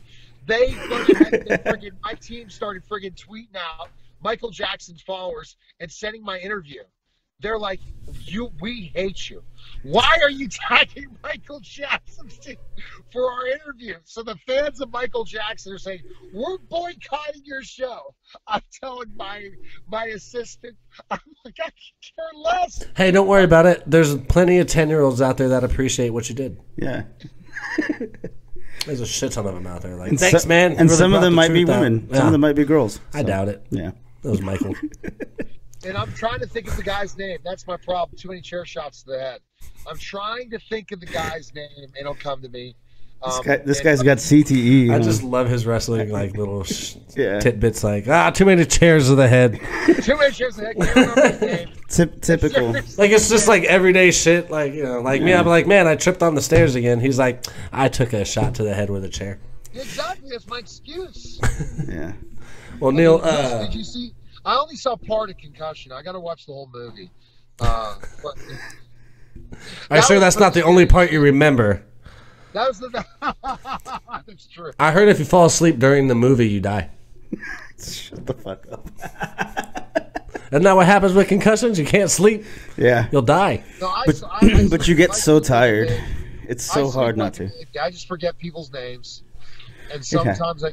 they friggin' my team started friggin' tweeting out Michael Jackson's followers and sending my interview. They're like, we hate you. Why are you tagging Michael Jackson for our interview? So the fans of Michael Jackson are saying, we're boycotting your show. I'm telling my assistant, I'm like, I could care less. Hey, don't worry about it. There's plenty of 10-year-olds out there that appreciate what you did. Yeah. There's a shit ton of them out there. Like, thanks, man. And really some of them might be women. Yeah. Some of them might be girls. So. I doubt it. Yeah. That was Michael. And I'm trying to think of the guy's name. That's my problem. Too many chair shots to the head. I'm trying to think of the guy's name. It'll come to me. This guy's got CTE. I just love his wrestling, like little tidbits, like too many chairs to the head. Too many chairs to the head. Can't remember his name. Typical. Like it's just like everyday shit. Like you know, like me. I'm like, man, I tripped on the stairs again. He's like, I took a shot to the head with a chair. Exactly. That's my excuse. Yeah. Well, Neil, did you see? I only saw part of Concussion. I got to watch the whole movie. But I'm sure that's not the only part you remember. That was the. That's true. I heard if you fall asleep during the movie, you die. Shut the fuck up. Isn't that what happens with concussions? You can't sleep. Yeah. You'll die. No, but you get so tired. It's so hard not to. I just forget people's names, and sometimes I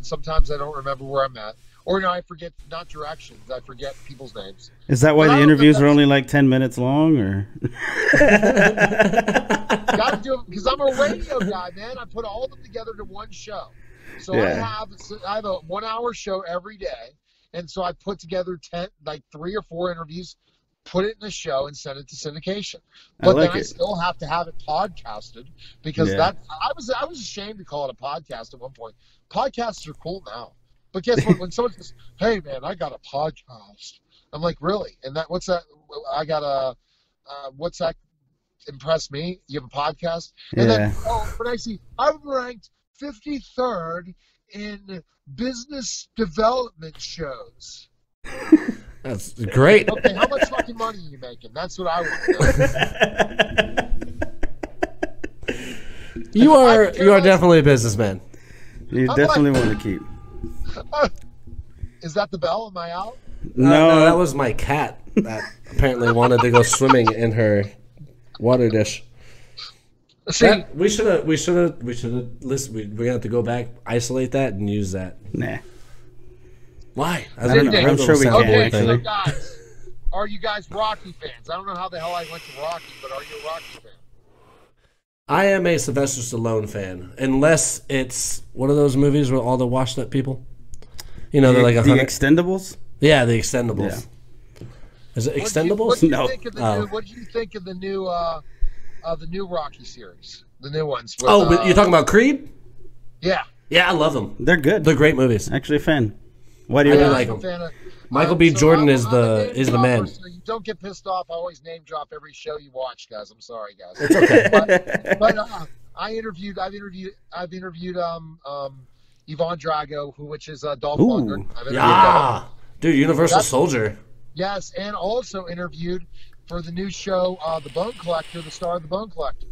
don't remember where I'm at. Or no, I forget not directions. I forget people's names. Is that why the interviews are only like 10 minutes long, or? Gotta do it because I'm a radio guy, man. I put all of them together to one show. So I have a 1 hour show every day, and so I put together like 3 or 4 interviews, put it in a show, and send it to syndication. But I still have to have it podcasted because I was ashamed to call it a podcast at one point. Podcasts are cool now. But guess what? When someone says, "Hey, man, I got a podcast," I'm like, "Really?" And that, what's that? I got a, what's that? Impress me? You have a podcast? And then, oh, but I see I'm ranked 53rd in business development shows. That's great. Okay, how much fucking money are you making? That's what I want to know. You are definitely a businessman. You definitely want to keep. Is that the bell? Am I out? No, that was my cat that apparently wanted to go swimming in her water dish. See, we should have listen. We're gonna have to go back, isolate that, and use that. Nah. Why? I don't know. I'm sure we can. Okay, so guys, are you guys Rocky fans? I don't know how the hell I went to Rocky, but are you a Rocky fan? I am a Sylvester Stallone fan, unless it's one of those movies with all the washed up people. You know, they're like a hundred. The Expendables? Yeah, The Expendables. Yeah. Is it Expendables? No. What do you think of the new Rocky series? The new ones. With, oh, but you're talking about Creed? Yeah. Yeah, I love them. They're good. They're great movies. Actually, a fan. Why do you like them? Michael B. Jordan is the man. So you don't get pissed off. I always name drop every show you watch, guys. I'm sorry, guys. It's okay. but I've interviewed Ivan Drago, which is Dolph Lundgren. Yeah, dude, Universal Soldier. Yes, and also interviewed for the new show, The Bone Collector, the star of The Bone Collector.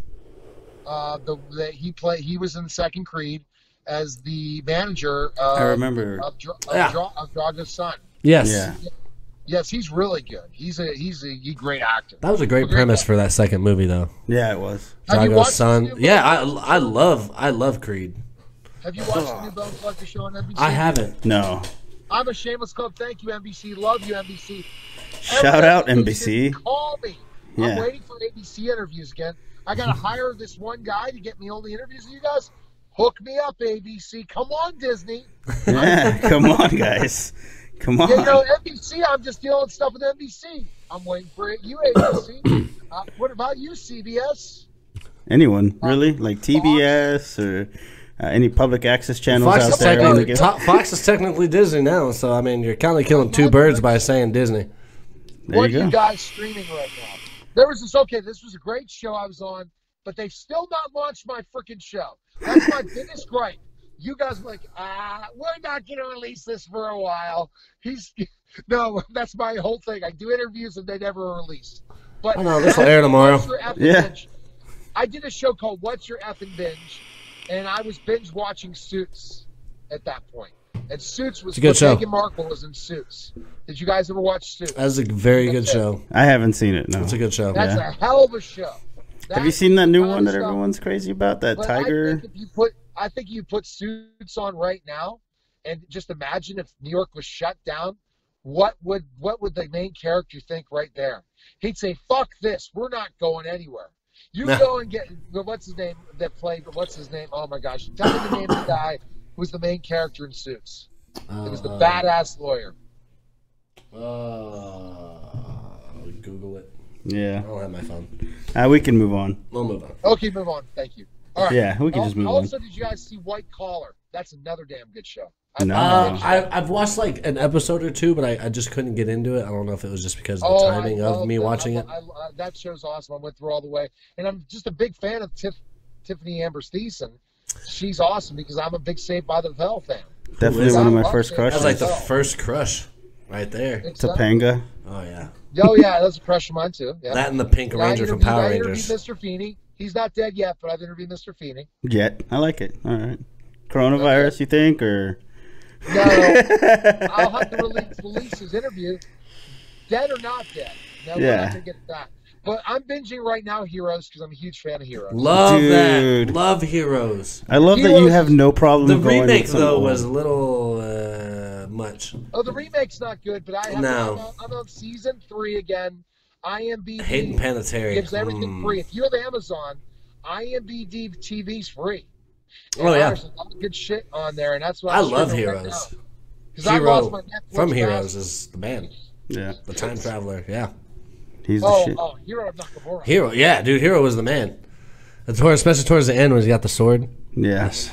He was in Second Creed as the manager. I remember of Drago's son. Yes. Yeah. Yes, he's really good. He's a great actor. That was a great premise for that second movie, though. Yeah, it was. Drago's son. Yeah, I love Creed. Have you watched the new Bone Collector show on NBC? I haven't. No. I'm a shameless club. Thank you, NBC. Love you, NBC. Shout out, NBC. Call me. Yeah. I'm waiting for ABC interviews again. I gotta hire this one guy to get me all the interviews with you guys. Hook me up, ABC. Come on, Disney. Yeah, come on, guys. Come on. You know, NBC, I'm just dealing with stuff with NBC. I'm waiting for it. You, ABC. What about you, CBS? Anyone, really? Like TBS or any public access channels out there? Fox is technically Disney now, so, I mean, you're kind of killing two birds by saying Disney. What are you guys streaming right now? There was this, okay, this was a great show I was on, but they've still not launched my freaking show. That's my biggest gripe. You guys are like, we're not going to release this for a while. No, that's my whole thing. I do interviews and they never release. But I know, this will air tomorrow. Yeah. Binge, I did a show called What's Your Effing Binge? And I was binge watching Suits at that point. And Suits was good. Meghan Markle was in Suits. Did you guys ever watch Suits? That's a very good show. I haven't seen it, no. It's a good show. That's a hell of a show. Have you seen that new one that everyone's crazy about? That tiger? I think you put Suits on right now, and just imagine if New York was shut down, what would the main character think right there? He'd say, "Fuck this, we're not going anywhere." You go and get what's his name that played? What's his name? Oh my gosh! Tell me the name of the guy who was the main character in Suits. It was the badass lawyer. Google it. Yeah. I don't have my phone. We can move on. We'll move on. Okay, move on. Thank you. All right. Yeah, we can just move on. Also, did you guys see White Collar? That's another damn good show. I've watched like an episode or two, but I just couldn't get into it. I don't know if it was just because of the timing of me watching it. That show's awesome. I went through all the way. And I'm just a big fan of Tiffany Amber Thiessen. She's awesome because I'm a big Saved by the Bell fan. Definitely one of my first crushes. That was like the first crush right there. Topanga. Oh, yeah. Oh, yeah, that's a crush of mine, too. Yeah. That and the Pink Ranger from Power Rangers. I interviewed Mr. Feeney. He's not dead yet, but I've interviewed Mr. Feeney. Yet. I like it. All right. Coronavirus, you think, or? No. I'll have to release his interview. Dead or not dead. No, yeah. We're not going to get that. But I'm binging right now Heroes because I'm a huge fan of Heroes. Love that. Love Heroes. I love that you have no problem going with the remake, though, was a little... much. Oh, the remake's not good, but I have I'm on season 3 again. IMDb Hayden Panettiere gives everything free. If you have Amazon, IMDb TV's free. And there's a lot of good shit on there, and that's why I love Heroes. Because I lost my Netflix from Heroes is the man. Yeah, the time traveler. Yeah, he's the shit. Oh, Hero of Nakamura. Hero, yeah, dude. Hero was the man. Especially towards the end when he's got the sword. Yes.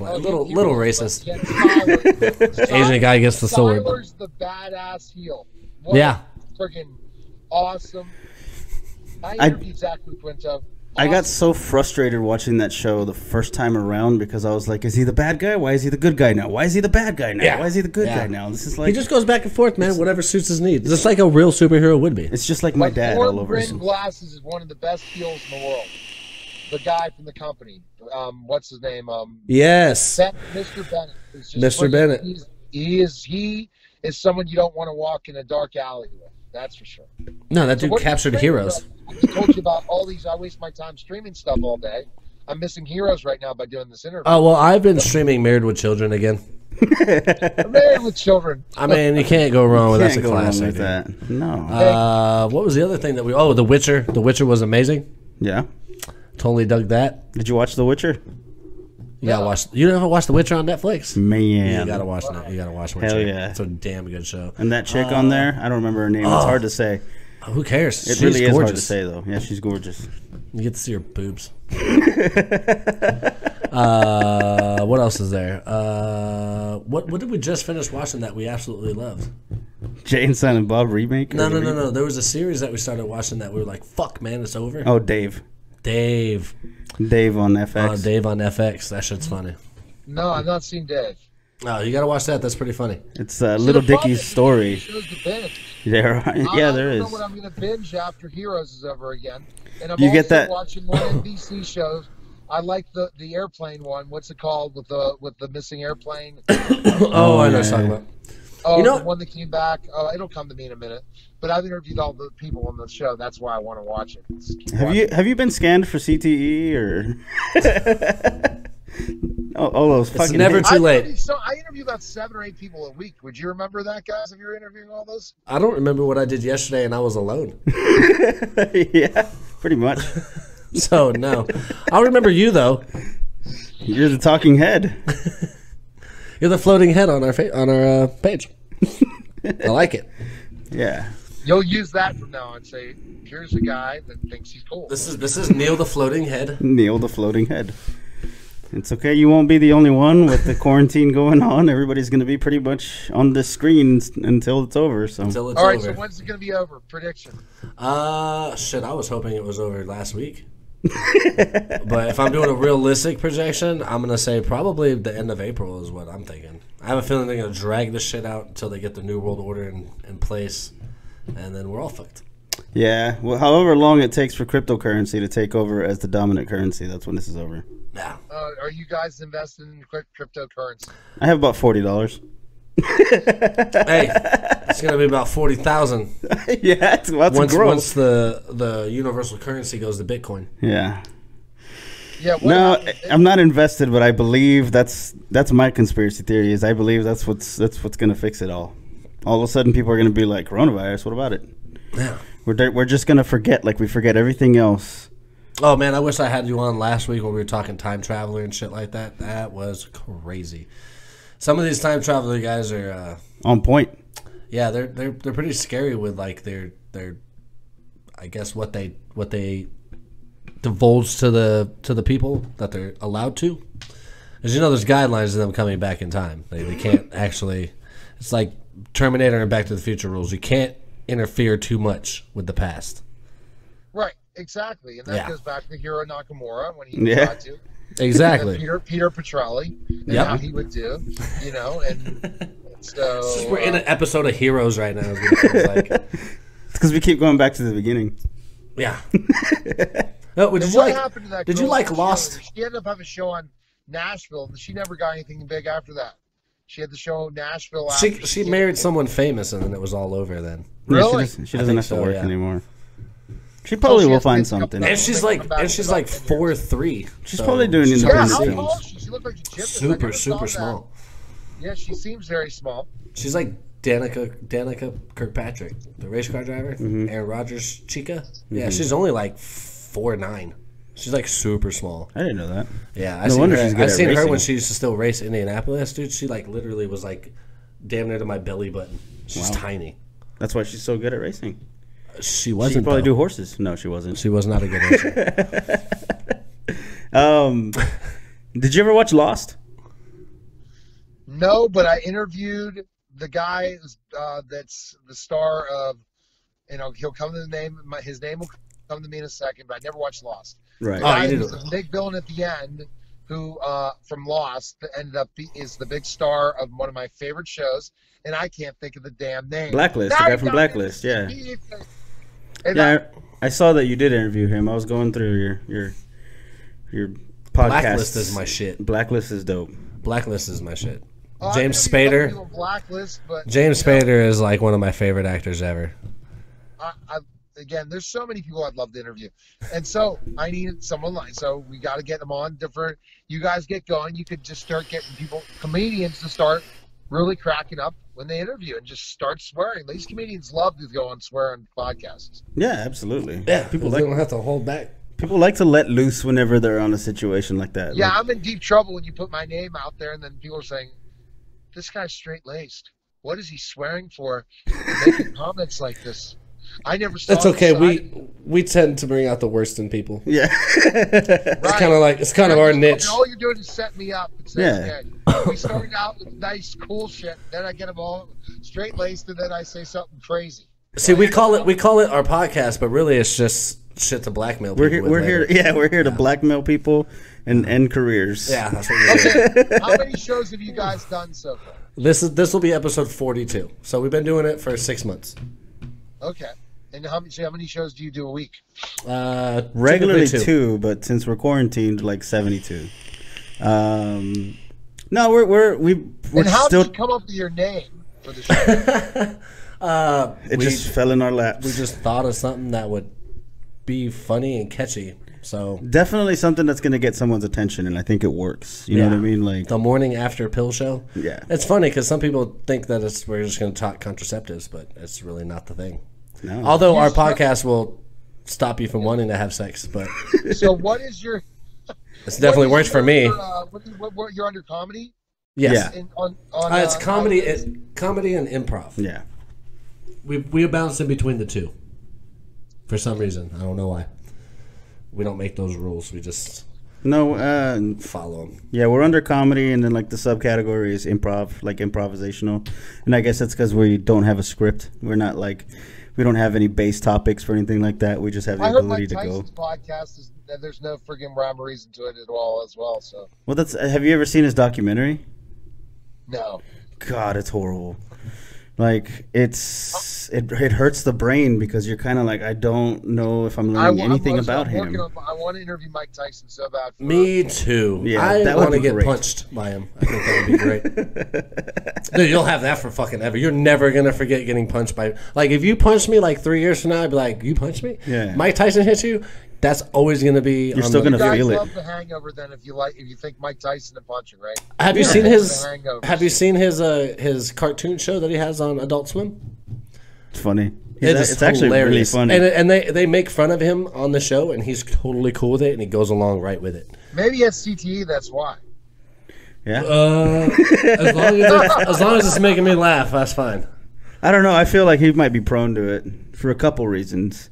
Little racist. Asian guy gets the sword. Tyler's the badass heel. What freaking awesome. I interviewed Zachary Quinto. Awesome. I got so frustrated watching that show the first time around because I was like, "Is he the bad guy? Why is he the good guy now? Why is he the bad guy now? Why is he the good guy now?" This is like he just goes back and forth, man. Whatever suits his needs. Just like a real superhero would be. It's just like my dad all over. Thorne Glasses is one of the best heels in the world. The guy from the company, what's his name? Yes, Mr. Bennett. Mr. Bennett. He is someone you don't want to walk in a dark alley with. That's for sure. No, that dude captured Heroes. I told you about all these. I waste my time streaming stuff all day. I'm missing Heroes right now by doing this interview. Oh well, I've been streaming Married with Children again. Married with Children. I mean, you can't go wrong with that. That's a classic. That. No. What was the other thing that we? Oh, The Witcher. The Witcher was amazing. Yeah. Totally dug that. Did you watch The Witcher? You gotta watch. You never watched The Witcher on Netflix, man. You gotta watch that. You gotta watch Witcher. Hell yeah, it's a damn good show. And that chick on there, I don't remember her name. It's hard to say. Who cares? It really is hard to say though. Yeah, she's gorgeous. You get to see her boobs. What else is there? What did we just finish watching that we absolutely loved? Jay and Silent Bob remake? No. There was a series that we started watching that we were like, "Fuck, man, it's over." Oh, Dave on FX. Dave on FX. That shit's funny. No, I've not seen Dave. Oh, you gotta watch that. That's pretty funny. It's Little Dickie's story. Yeah, there is. I don't know what I'm gonna binge after Heroes is over again. And I'm also watching more NBC shows. I like the airplane one. What's it called with the missing airplane? I know what you're talking about. Oh, you know, the one that came back. It'll come to me in a minute. But I've interviewed all the people on the show. That's why I want to watch it. Have you been scanned for CTE or all those fucking? It's never too late. So I interview about 7 or 8 people a week. Would you remember that, guys? If you were interviewing all those, I don't remember what I did yesterday, and I was alone. Yeah, pretty much. So no, I'll remember you though. You're the talking head. You're the floating head on our page. I like it. Yeah. You'll use that from now on. Say, here's a guy that thinks he's cool. This is Neil the floating head. Neil the floating head. It's okay. You won't be the only one with the quarantine going on. Everybody's going to be pretty much on the screen until it's over. So. Until it's over. All right. So when's it going to be over? Prediction. Shit. I was hoping it was over last week. But if I'm doing a realistic projection, I'm going to say probably the end of April is what I'm thinking. I have a feeling they're going to drag this shit out until they get the New World Order in place, and then we're all fucked. Yeah. Well, however long it takes for cryptocurrency to take over as the dominant currency, that's when this is over. Yeah. Are you guys investing in cryptocurrency? I have about $40. Hey, it's gonna be about 40,000. Yeah, that's once the universal currency goes to Bitcoin. Yeah. Yeah. No, I'm not invested, but I believe that's my conspiracy theory. Is I believe that's what's gonna fix it all. All of a sudden, people are gonna be like, coronavirus. What about it? Yeah. We're just gonna forget, like we forget everything else. Oh, man, I wish I had you on last week when we were talking time traveler and shit like that. That was crazy. Some of these time traveler guys are... on point. Yeah, they're pretty scary with, like, their I guess, what they divulge to the people that they're allowed to. Because, you know, there's guidelines to them coming back in time. They can't actually... It's like Terminator and Back to the Future rules. You can't interfere too much with the past. Right. Exactly, and that goes back to Hiro Nakamura when he tried to. Exactly. And Peter Petrelli and how he would do, you know, and so... We're in an episode of Heroes right now. It's because we keep going back to the beginning. Yeah. No, and what happened to that girl? Did you like Lost? She ended up having a show on Nashville, but she never got anything big after that. She had the show in Nashville after. She married someone famous, and then it was all over then. Really? She doesn't have to work anymore. She probably will find something. And she's like 4'3". She's probably doing independent things. She looked like a gymnast. Super small. Yeah, she seems very small. She's like Danica Kirkpatrick, the race car driver, Aaron Rodgers' chica. Yeah, she's only like 4'9". She's like super small. I didn't know that. Yeah, I seen her when she used to still race Indianapolis, dude. She like literally was like damn near to my belly button. She's tiny. That's why she's so good at racing. She wasn't. She could probably do horses. No, she wasn't. She was not a good horse. Did you ever watch Lost? No, but I interviewed the guy that's the star of, you know, he'll come to the name. His name will come to me in a second. But I never watched Lost. Right. The big villain at the end, who from Lost ended up is the big star of one of my favorite shows. And I can't think of the damn name. Blacklist, the guy from Blacklist, I saw that you did interview him. I was going through your podcast. Blacklist is my shit. Blacklist is dope. Blacklist is my shit. Oh, James Spader. Blacklist, but James Spader is like one of my favorite actors ever. Again, there's so many people I'd love to interview, and so I needed someone like. So we got to get them on. Different. You guys get going. You could just start getting people, comedians, to start really cracking up when they interview and just start swearing. These comedians love to go and swear on podcasts. Yeah, absolutely. Yeah, people don't have to hold back. People like to let loose whenever they're on a situation like that. Yeah, like, I'm in deep trouble when you put my name out there, and then people are saying, "This guy's straight laced. What is he swearing for?" Making comments like this. I never saw. That's okay. We tend to bring out the worst in people. Yeah. It's kind of like our niche. All you're doing is setting me up. It's okay. We started out with nice, cool shit. Then I get them all straight laced, and then I say something crazy. See, we call it our podcast, but really it's just shit to blackmail people. We're here to blackmail people and end careers. Yeah. That's what okay. How many shows have you guys done so far? This will be episode 42. So we've been doing it for 6 months. Okay. And how many shows do you do a week? Regularly two, but since we're quarantined, like 72. No, we're still. How did you come up with your name for the show? It just fell in our laps. We just thought of something that would be funny and catchy. So definitely something that's going to get someone's attention, and I think it works. You know what I mean? Like The Morning After Pill Show. Yeah, it's funny because some people think that we're just going to talk contraceptives, but it's really not the thing. No. Although our podcast will stop you from wanting to have sex. But so what is your It's definitely worked for me. You're under comedy? Yes. Yeah. It's comedy, comedy and improv. Yeah. We bounce in between the two. For some reason, I don't know why. We don't make those rules. We just follow them. Yeah, we're under comedy, and then like the subcategory is improv, like improvisational. And I guess that's because we don't have a script. We're not like, we don't have any base topics for anything like that. We just have the ability to go. I heard Mike Tyson's podcast is, there's no friggin' rhyme or reason to it at all, as well. So. Well, that's. Have you ever seen his documentary? No. God, it's horrible. Like it hurts the brain because you're kind of like, I don't know if I'm learning anything about him. I want to interview Mike Tyson so bad. Me too. Yeah, I want to get punched by him. I think that would be great. Dude, you'll have that for fucking ever. You're never gonna forget getting punched by. Like if you punched me like 3 years from now, I'd be like, you punched me. Yeah. Mike Tyson hits you. That's always gonna be. You're still gonna feel it. Love The Hangover then, if you like, if you think Mike Tyson and punching, right? Have you seen his? Have you seen his cartoon show that he has on Adult Swim? It's funny. It's actually really funny. And they make fun of him on the show, and he's totally cool with it, and he goes along right with it. Maybe he has CTE. That's why. Yeah. As long as it's making me laugh, that's fine. I don't know. I feel like he might be prone to it for a couple reasons.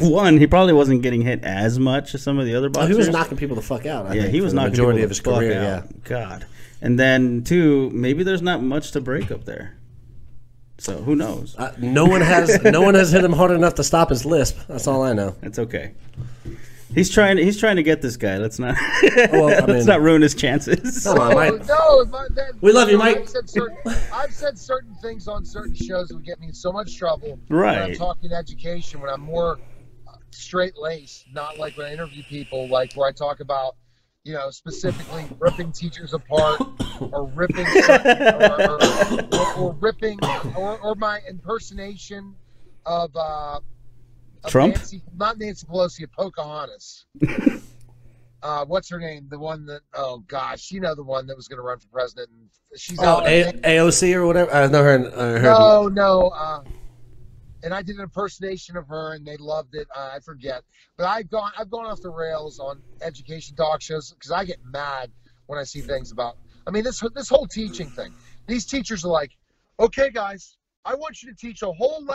One, he probably wasn't getting hit as much as some of the other boxers. Oh, he was knocking people the fuck out. I think he was knocking people the majority of his career. Yeah, God. And then two, maybe there's not much to break up there. So who knows? No one has hit him hard enough to stop his lisp. That's all I know. That's okay. He's trying to get this guy. Let's not. Well, let's not ruin his chances. Come on, Mike. We love you, Mike. I've said certain things on certain shows that would get me in so much trouble. Right. When I'm talking education, when I'm more straight laced, not like when I interview people, like where I talk about, you know, specifically ripping teachers apart or ripping or my impersonation of. Trump? Nancy, not Nancy Pelosi, of Pocahontas. What's her name? The one that, oh gosh, you know, the one that was going to run for president. And she's AOC or whatever? And I did an impersonation of her, and they loved it. I forget. But I've gone off the rails on education talk shows because I get mad when I see things about, I mean, this whole teaching thing. These teachers are like, okay, guys, I want you to teach a whole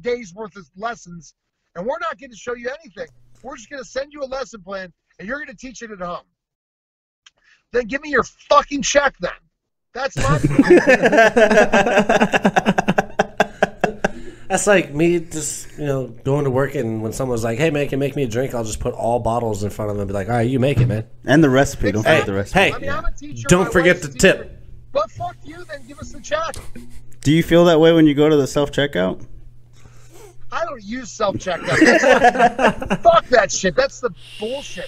day's worth of lessons, and we're not going to show you anything. We're just going to send you a lesson plan, and you're going to teach it at home. Then give me your fucking check then. That's not. That's like me just, you know, going to work, and when someone's like, hey, man, can you make me a drink? I'll just put all bottles in front of them and be like, all right, you make it, man. And the recipe. Don't forget the recipe. Hey, I mean, I'm a teacher, don't forget the tip. But fuck you, then give us the check. Do you feel that way when you go to the self-checkout? I don't use self-checkout. Fuck that shit. That's the bullshit.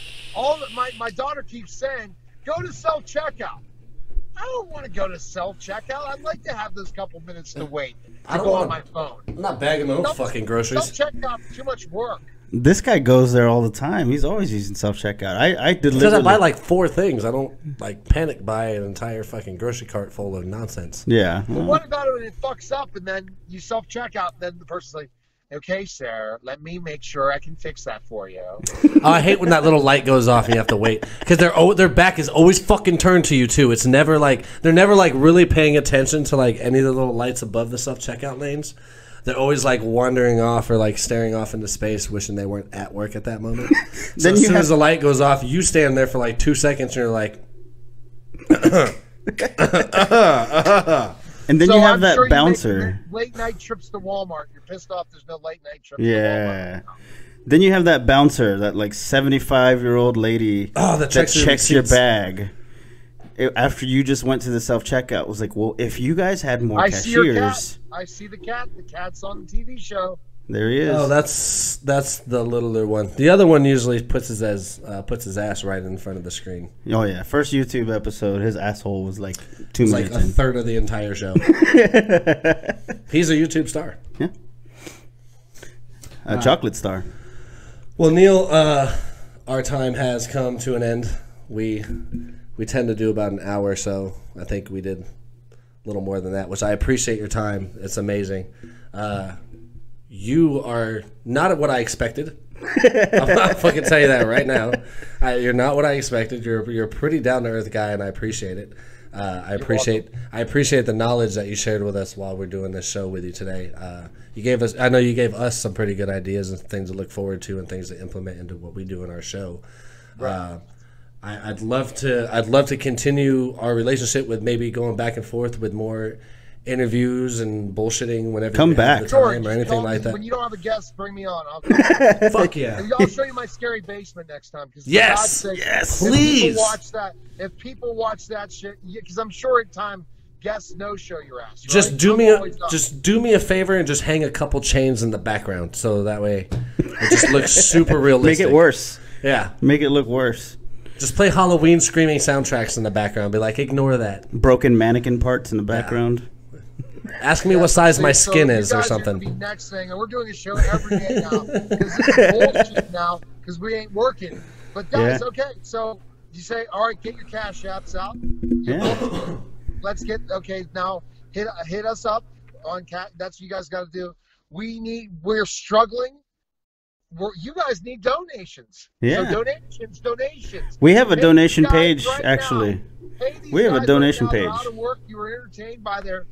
My daughter keeps saying, go to self-checkout. I don't want to go to self-checkout. I'd like to have those couple minutes to wait to go on my phone. I'm not bagging those fucking groceries. Self-checkout, too much work. This guy goes there all the time. He's always using self-checkout. I deliberately. Because I buy like 4 things. I don't like panic buy an entire fucking grocery cart full of nonsense. Yeah. Well, what about it when it fucks up and then you self-checkout and then the person's like, okay, sir, let me make sure I can fix that for you. I hate when that little light goes off and you have to wait. Because their back is always fucking turned to you, too. It's never like, they're never like really paying attention to like any of the little lights above the self-checkout lanes. They're always like wandering off or like staring off into space, wishing they weren't at work at that moment. So as soon as the light goes off, you stand there for like 2 seconds and you're like, And then so you have that bouncer. Late night trips to Walmart. You're pissed off there's no late night trips to Walmart. Yeah. Then you have that bouncer, that like 75-year-old lady that checks your bag. After you just went to the self-checkout, it was like, well, if you guys had more cashiers. See your cat. I see the cat. The cat's on the TV show. There he is. Oh, that's the littler one. The other one usually puts his ass right in front of the screen. Oh yeah, first YouTube episode, his asshole was like 2 minutes. Like a third of the entire show. He's a YouTube star. Yeah, a chocolate star. Well, Neil, our time has come to an end. We tend to do about an hour, so I think we did a little more than that, which I appreciate your time. It's amazing. you are not what I expected. I'm not fucking telling you that right now. You're not what I expected. You're a pretty down to earth guy, and I appreciate it. I appreciate the knowledge that you shared with us while we're doing this show with you today. You gave us, I know you gave us some pretty good ideas and things to look forward to and things to implement into what we do in our show. Right. I'd love to continue our relationship with maybe going back and forth with more interviews and bullshitting whenever come you back have the time or anything like that. When you don't have a guest, bring me on. I'll fuck yeah! I'll show you my scary basement next time. Yes, for God's sake, yes, please. If people watch that shit, because I'm sure in time guests no-show your ass. Right? Just do me a favor and just hang a couple chains in the background so that way it just looks super realistic. Make it worse. Yeah, make it look worse. Just play Halloween screaming soundtracks in the background. Be like, ignore that. Broken mannequin parts in the background. Yeah. Ask me what size my skin is or something. The next thing, and we're doing a show every day now because this is bullshit now because we ain't working. But guys, okay, so you say, all right, get your cash apps out. Yeah. Let's get okay now. Hit us up on cat. That's what you guys got to do. We're struggling. You guys need donations. Yeah. So donations. We have a donation page actually. We have a donation page. Out of work, you were entertained by their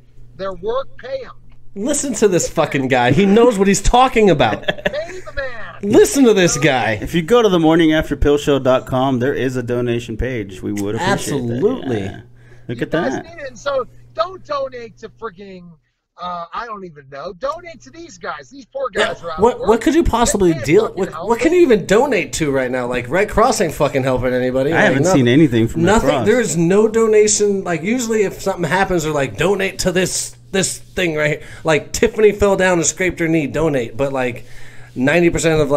work, pay them. Listen to this fucking guy. He knows what he's talking about. Pay the man. Listen to this guy. If you go to themorningafterpillshow.com, there is a donation page. We would appreciate absolutely. That. Yeah. Look you at guys that. Need it. So don't donate to freaking, I don't even know. Donate to these guys. These poor guys are out of work. What could you possibly deal with? What can you even donate to right now? Like Red Crossing fucking helping anybody. I haven't seen anything from Red Cross. There is no donation. Like usually if something happens, they're like, donate to this thing right here. Like Tiffany fell down and scraped her knee, donate. But like 90% of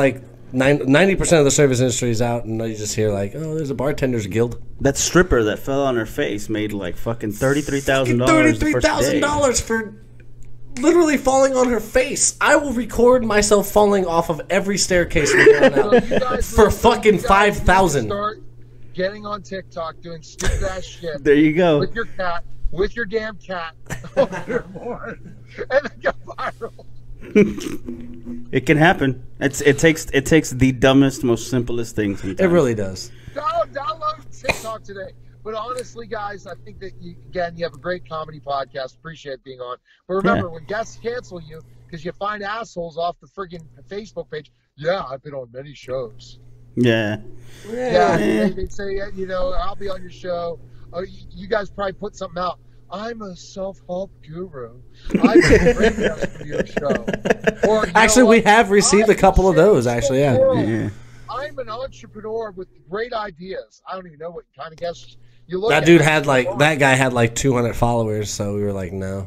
90% of the service industry is out, and you just hear like, "Oh, there's a bartender's guild." That stripper that fell on her face made like fucking $33,000. $33,000 for literally falling on her face. I will record myself falling off of every staircase we go down for fucking 5,000. Start getting on TikTok, doing stupid ass shit. There you go. With your cat, with your damn cat, overboard, and then go viral. It can happen. It takes the dumbest, most simplest things. Sometimes. It really does. Download TikTok today. But honestly, guys, I think that, you have a great comedy podcast. Appreciate being on. But remember, when guests cancel you because you find assholes off the friggin' Facebook page, I've been on many shows. Yeah. Yeah. They say, I'll be on your show. Oh, you guys probably put something out. I'm a self-help guru. I'm a great guest for your show. Or, we have received a couple of those, actually. Yeah. I'm an entrepreneur with great ideas. I don't even know what kind of guests. That guy had like 200 followers, so we were like, no.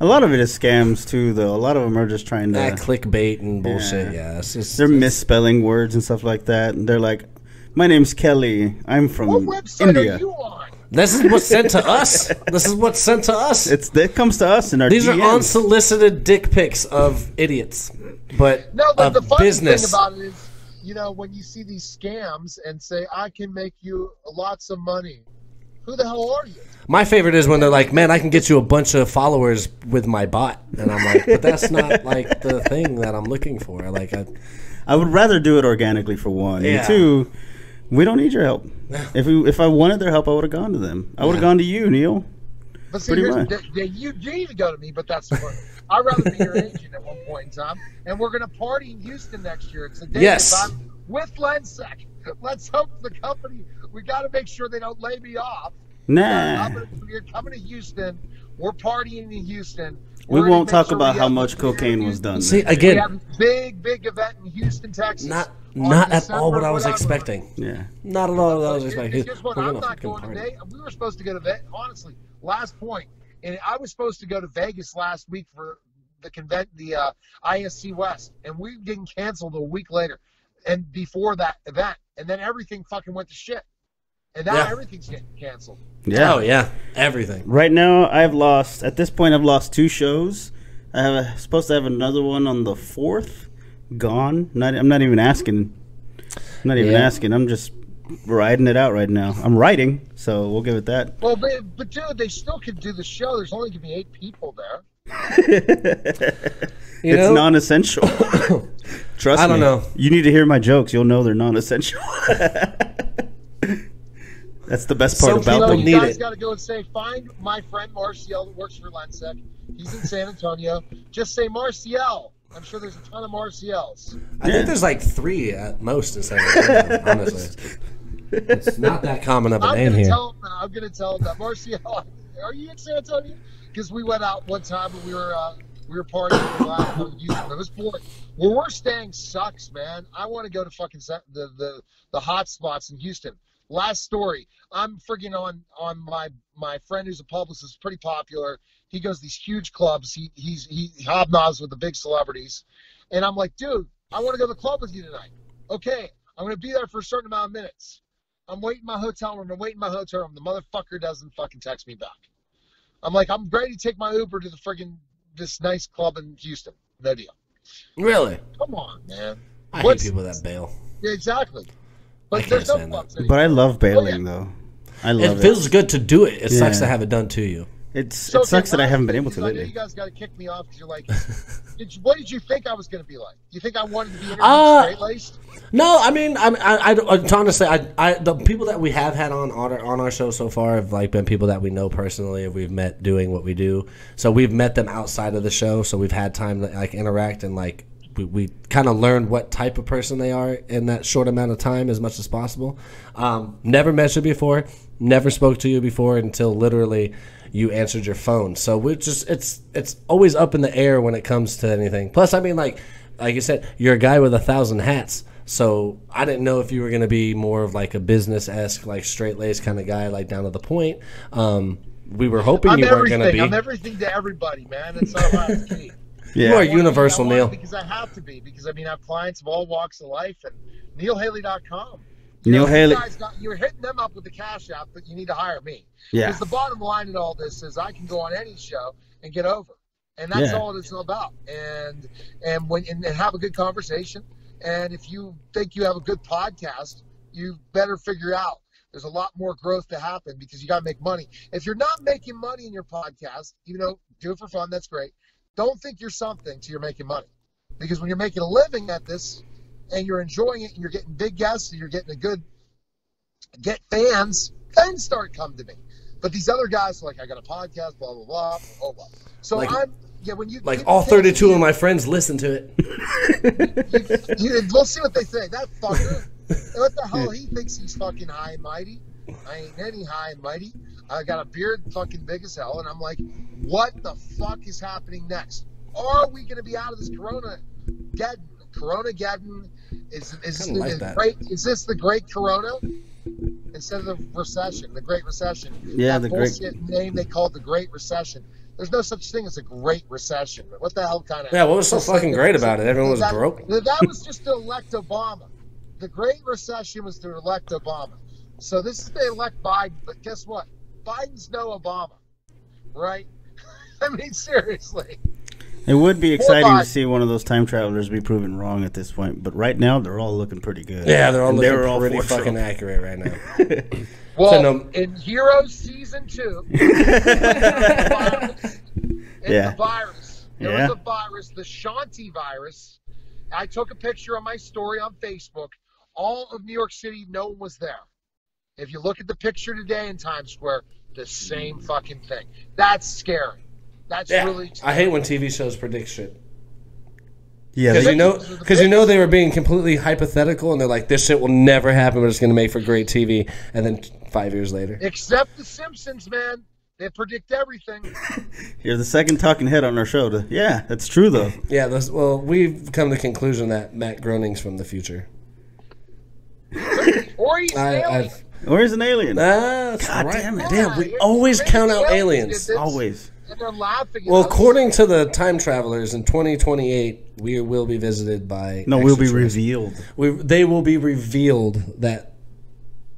A lot of it is scams too, though. A lot of them are just trying to clickbait and bullshit. Yeah, they're misspelling words and stuff like that. And they're like, "My name's Kelly. I'm from India." What website are you on? This is what's sent to us. This is what's sent to us. It comes to us in our DMs. These are unsolicited dick pics of idiots, but the funny thing about it is, when you see these scams and say, I can make you lots of money, who the hell are you? My favorite is when they're like, man, I can get you a bunch of followers with my bot. And I'm like, but that's not like the thing that I'm looking for. Like, I would rather do it organically for one. Yeah. And two, we don't need your help. If I wanted their help, I would have gone to them. I would have gone to you, Neil. But see, you need to go to me, but that's the point. I'd rather be your agent at one point in time. And we're going to party in Houston next year. It's a day with Lensec. Let's hope the company, we got to make sure they don't lay me off. Nah. You're coming to Houston. We're partying in Houston. We won't talk about how much cocaine was done. See, again. We have a big event in Houston, Texas. Not at all what I was expecting. Yeah. Not at all what I was expecting. Guess what? I'm not going today. We were supposed to go to Vegas. Honestly, last point. And I was supposed to go to Vegas last week for the ISC West, and we didn't cancel a week later, and before that event, and then everything fucking went to shit, and now everything's getting canceled. Yeah, everything. Right now, at this point, I've lost two shows. I'm supposed to have another one on the 4th. Gone. I'm not even asking. I'm not even asking. I'm just riding it out right now. I'm writing, so we'll give it that. Well, but dude, they still could do the show. There's only gonna be 8 people there. It's non-essential. Trust me. I don't know. You need to hear my jokes. You'll know they're non-essential. That's the best part about them. You guys got to go and say, find my friend Marciel that works for Lensec. He's in San Antonio. Just say Marciel. I'm sure there's a ton of Marciels. I think there's like 3 at most in San Antonio, honestly. It's not that common of a name here. I'm going to tell him that. Marciel, are you in San Antonio? Because we went out one time and we were partying in It was boring. Where we're staying sucks, man. I want to go to fucking the hot spots in Houston. Last story. I'm freaking on my friend who's a publicist, pretty popular. He goes to these huge clubs. He hobnobs with the big celebrities. And I'm like, dude, I want to go to the club with you tonight. Okay, I'm going to be there for a certain amount of minutes. I'm waiting in my hotel room. The motherfucker doesn't fucking text me back. I'm like, I'm ready to take my Uber to the friggin' this nice club in Houston. No deal. Really? Come on, man. I hate people that bail. Yeah, exactly. But there's no clubs anymore. But I love bailing, though. I love it. It feels good to do it. It sucks to have it done to you. It sucks that I haven't been able to lately. I know you guys got to kick me off because you're like, what did you think I was going to be like? You think I wanted to be straight-laced? No, I mean, honestly, the people that we have had on our show so far have like been people that we know personally and we've met doing what we do. So we've met them outside of the show, so we've had time to like interact and like we kind of learned what type of person they are in that short amount of time as much as possible. Never met you before, never spoke to you before until literally you answered your phone. So we're just it's always up in the air when it comes to anything. Plus, I mean, like you said, you're a guy with 1,000 hats. So I didn't know if you were going to be more of like a business-esque, like straight-laced kind of guy, like down to the point. We were hoping you weren't going to be. I'm everything to everybody, man. That's all I have to be. Yeah. You are universal, Neil. Because I have to be. Because, I mean, I have clients of all walks of life. And neilhaley.com. Neil Haley. You're hitting them up with the Cash App, but you need to hire me. Yeah. Because the bottom line in all this is I can go on any show and get over. And that's all it's all about. And have a good conversation. And if you think you have a good podcast, you better figure out there's a lot more growth to happen because you got to make money. If you're not making money in your podcast, you know, do it for fun. That's great. Don't think you're something till you're making money, because when you're making a living at this and you're enjoying it and you're getting big guests and you're getting a good get fans, then start coming to me. But these other guys are like, I got a podcast, blah, blah, blah, blah, blah. So like, when all 32 of my friends listen to it. We'll see what they think. That fucker. What the hell? He thinks he's fucking high and mighty. I ain't any high and mighty. I got a beard fucking big as hell. And I'm like, what the fuck is happening next? Are we going to be out of this Corona-geddon? Corona-geddon? Is this the great Corona? Instead of the recession, the Great Recession. Yeah, that the bullshit name they called the Great Recession. There's no such thing as a great recession. What the hell kind of... Yeah, what was so fucking great about it? Everyone was broke. That was just to elect Obama. The Great Recession was to elect Obama. So this is to elect Biden, but guess what? Biden's no Obama, right? I mean, seriously. It would be exciting to see one of those time travelers be proven wrong at this point, but right now they're all looking pretty good. Yeah, they're all looking pretty fucking accurate right now. Well, in Heroes Season 2, it's a virus. There was a virus, the Shanti virus. I took a picture of my story on Facebook. All of New York City, no one was there. If you look at the picture today in Times Square, the same fucking thing. That's scary. That's really scary. I hate when TV shows predict shit. Yeah, because you know they were being completely hypothetical, and they're like, "This shit will never happen, but it's going to make for great TV." And then 5 years later, except The Simpsons, man, they predict everything. You're the second talking head on our show. Yeah, that's true though. Yeah, well, we've come to the conclusion that Matt Groening's from the future, or he's an alien. Or he's an alien. That's God right. Damn it! Yeah, damn, we always count out aliens. Always. Well, according to the time travelers, in 2028, we will be visited by... No, we'll be revealed. They will be revealed that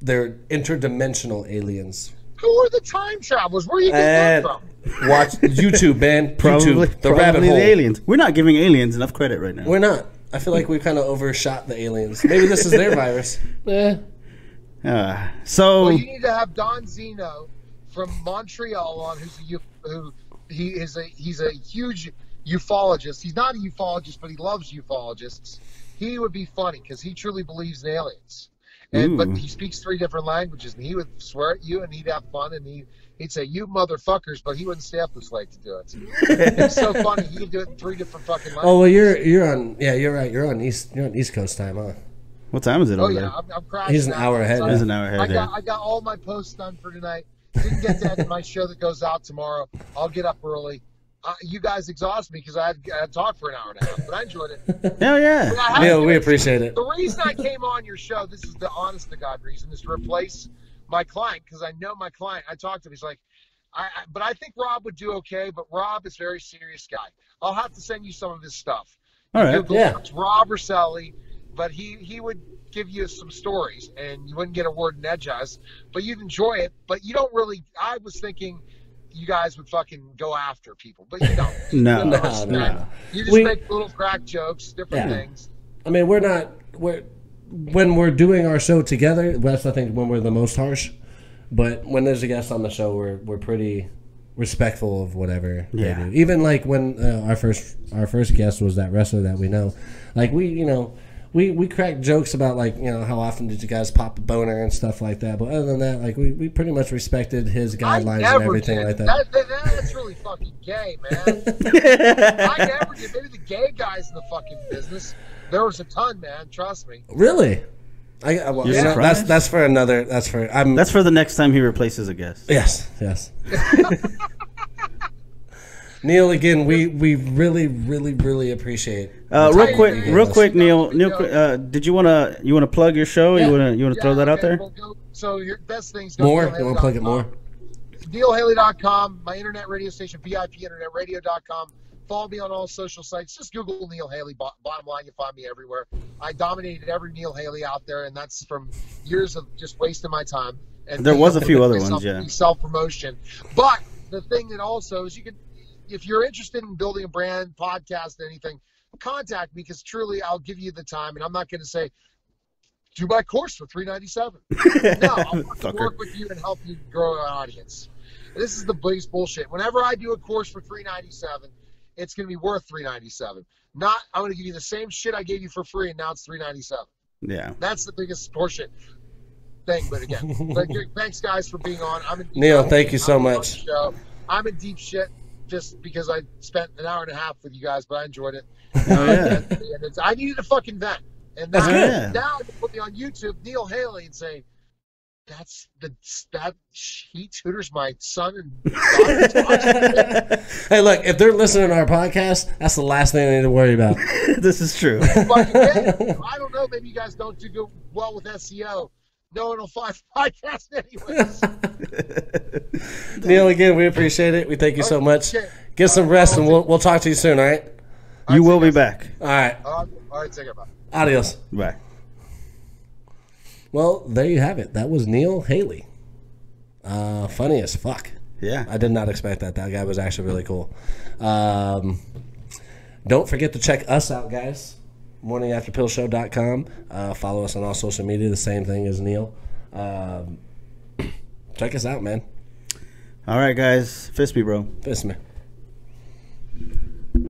they're interdimensional aliens. Who are the time travelers? Where are you getting that from? Watch YouTube, man. Probably YouTube, the rabbit hole. The aliens. We're not giving aliens enough credit right now. We're not. I feel like we kind of overshot the aliens. Maybe this is their virus. Yeah. Well, you need to have Don Zeno from Montreal on, who's a He's a huge ufologist. He's not a ufologist, but he loves ufologists. He would be funny because he truly believes in aliens. And, but he speaks 3 different languages, and he would swear at you, and he'd have fun, and he'd say, "You motherfuckers," but he wouldn't stay up this late to do it. It's so funny. He could do it in 3 different fucking languages. Oh well, you're on. Yeah, you're right. You're on East Coast time, huh? What time is it over there? I'm crashing. He's an hour ahead. He's an hour ahead. I got all my posts done for tonight. Didn't get to end my show that goes out tomorrow. I'll get up early. You guys exhaust me because I talked for an hour and a half, but I enjoyed it. Hell yeah. Neil, we appreciate it. The reason I came on your show, this is the honest to God reason, is to replace my client because I know my client. I talked to him. He's like, but I think Rob would do okay, but Rob is a very serious guy. I'll have to send you some of his stuff. All right. Google, yeah. It's Rob Rosselli, but he would give you some stories, and you wouldn't get a word in edgewise, but you'd enjoy it, but you don't really – I was thinking – you guys would fucking go after people, but you don't. No. You just make little crack jokes, different things. I mean, we're not. When we're doing our show together, that's I think when we're the most harsh. But when there's a guest on the show, we're pretty respectful of whatever they do. Even like when our first guest was that wrestler that we know, like we crack jokes about like how often did you guys pop a boner and stuff like that, but other than that, like we pretty much respected his guidelines and everything like that. That's really fucking gay, man. I never did. Maybe the gay guys in the fucking business. There was a ton, man. Trust me. Really? Well, you know, that's for another. That's for the next time he replaces a guest. Yes. Neil, again, we really appreciate. Real quick, Neil, did you want to plug your show? Yeah. You want to throw that out there? Well, so your best things. More, you want to plug it more? neilhaley.com, my internet radio station, VIP Internet Radio.com. Follow me on all social sites. Just Google Neil Haley. Bottom line, you find me everywhere. I dominated every Neil Haley out there, and that's from years of just wasting my time. And there was a few other ones, yeah. Self promotion, but the thing that also is you can. If you're interested in building a brand, podcast, anything, contact me because truly I'll give you the time. And I'm not going to say, do my course for $397. No, I'll work with you and help you grow an audience. This is the biggest bullshit. Whenever I do a course for $397, it's going to be worth $397. Not, I'm going to give you the same shit I gave you for free and now it's $397. Yeah. That's the biggest bullshit thing. But again, thanks guys for being on. Neil, thank you so much. I'm in deep shit. Just because I spent an hour and a half with you guys, but I enjoyed it. And I needed a fucking vent. And now, now I can put me on YouTube, Neil Haley, and say, he tutors my son and daughter. Hey, look, if they're listening to our podcast, that's the last thing they need to worry about. This is true. But again, I don't know. Maybe you guys don't do well with SEO. No one will find podcasts anyways. Neil, again, we appreciate it. We thank you so much. Get some rest, and we'll talk to you soon, all right? You will be back. All right. All right, take care. Bye. Adios. Bye. Well, there you have it. That was Neil Haley. Funny as fuck. Yeah. I did not expect that. That guy was actually really cool. Don't forget to check us out, guys. morningafterpillshow.com. Follow us on all social media, the same thing as Neil. Check us out, man. All right, guys. Fist me, bro. Fist me.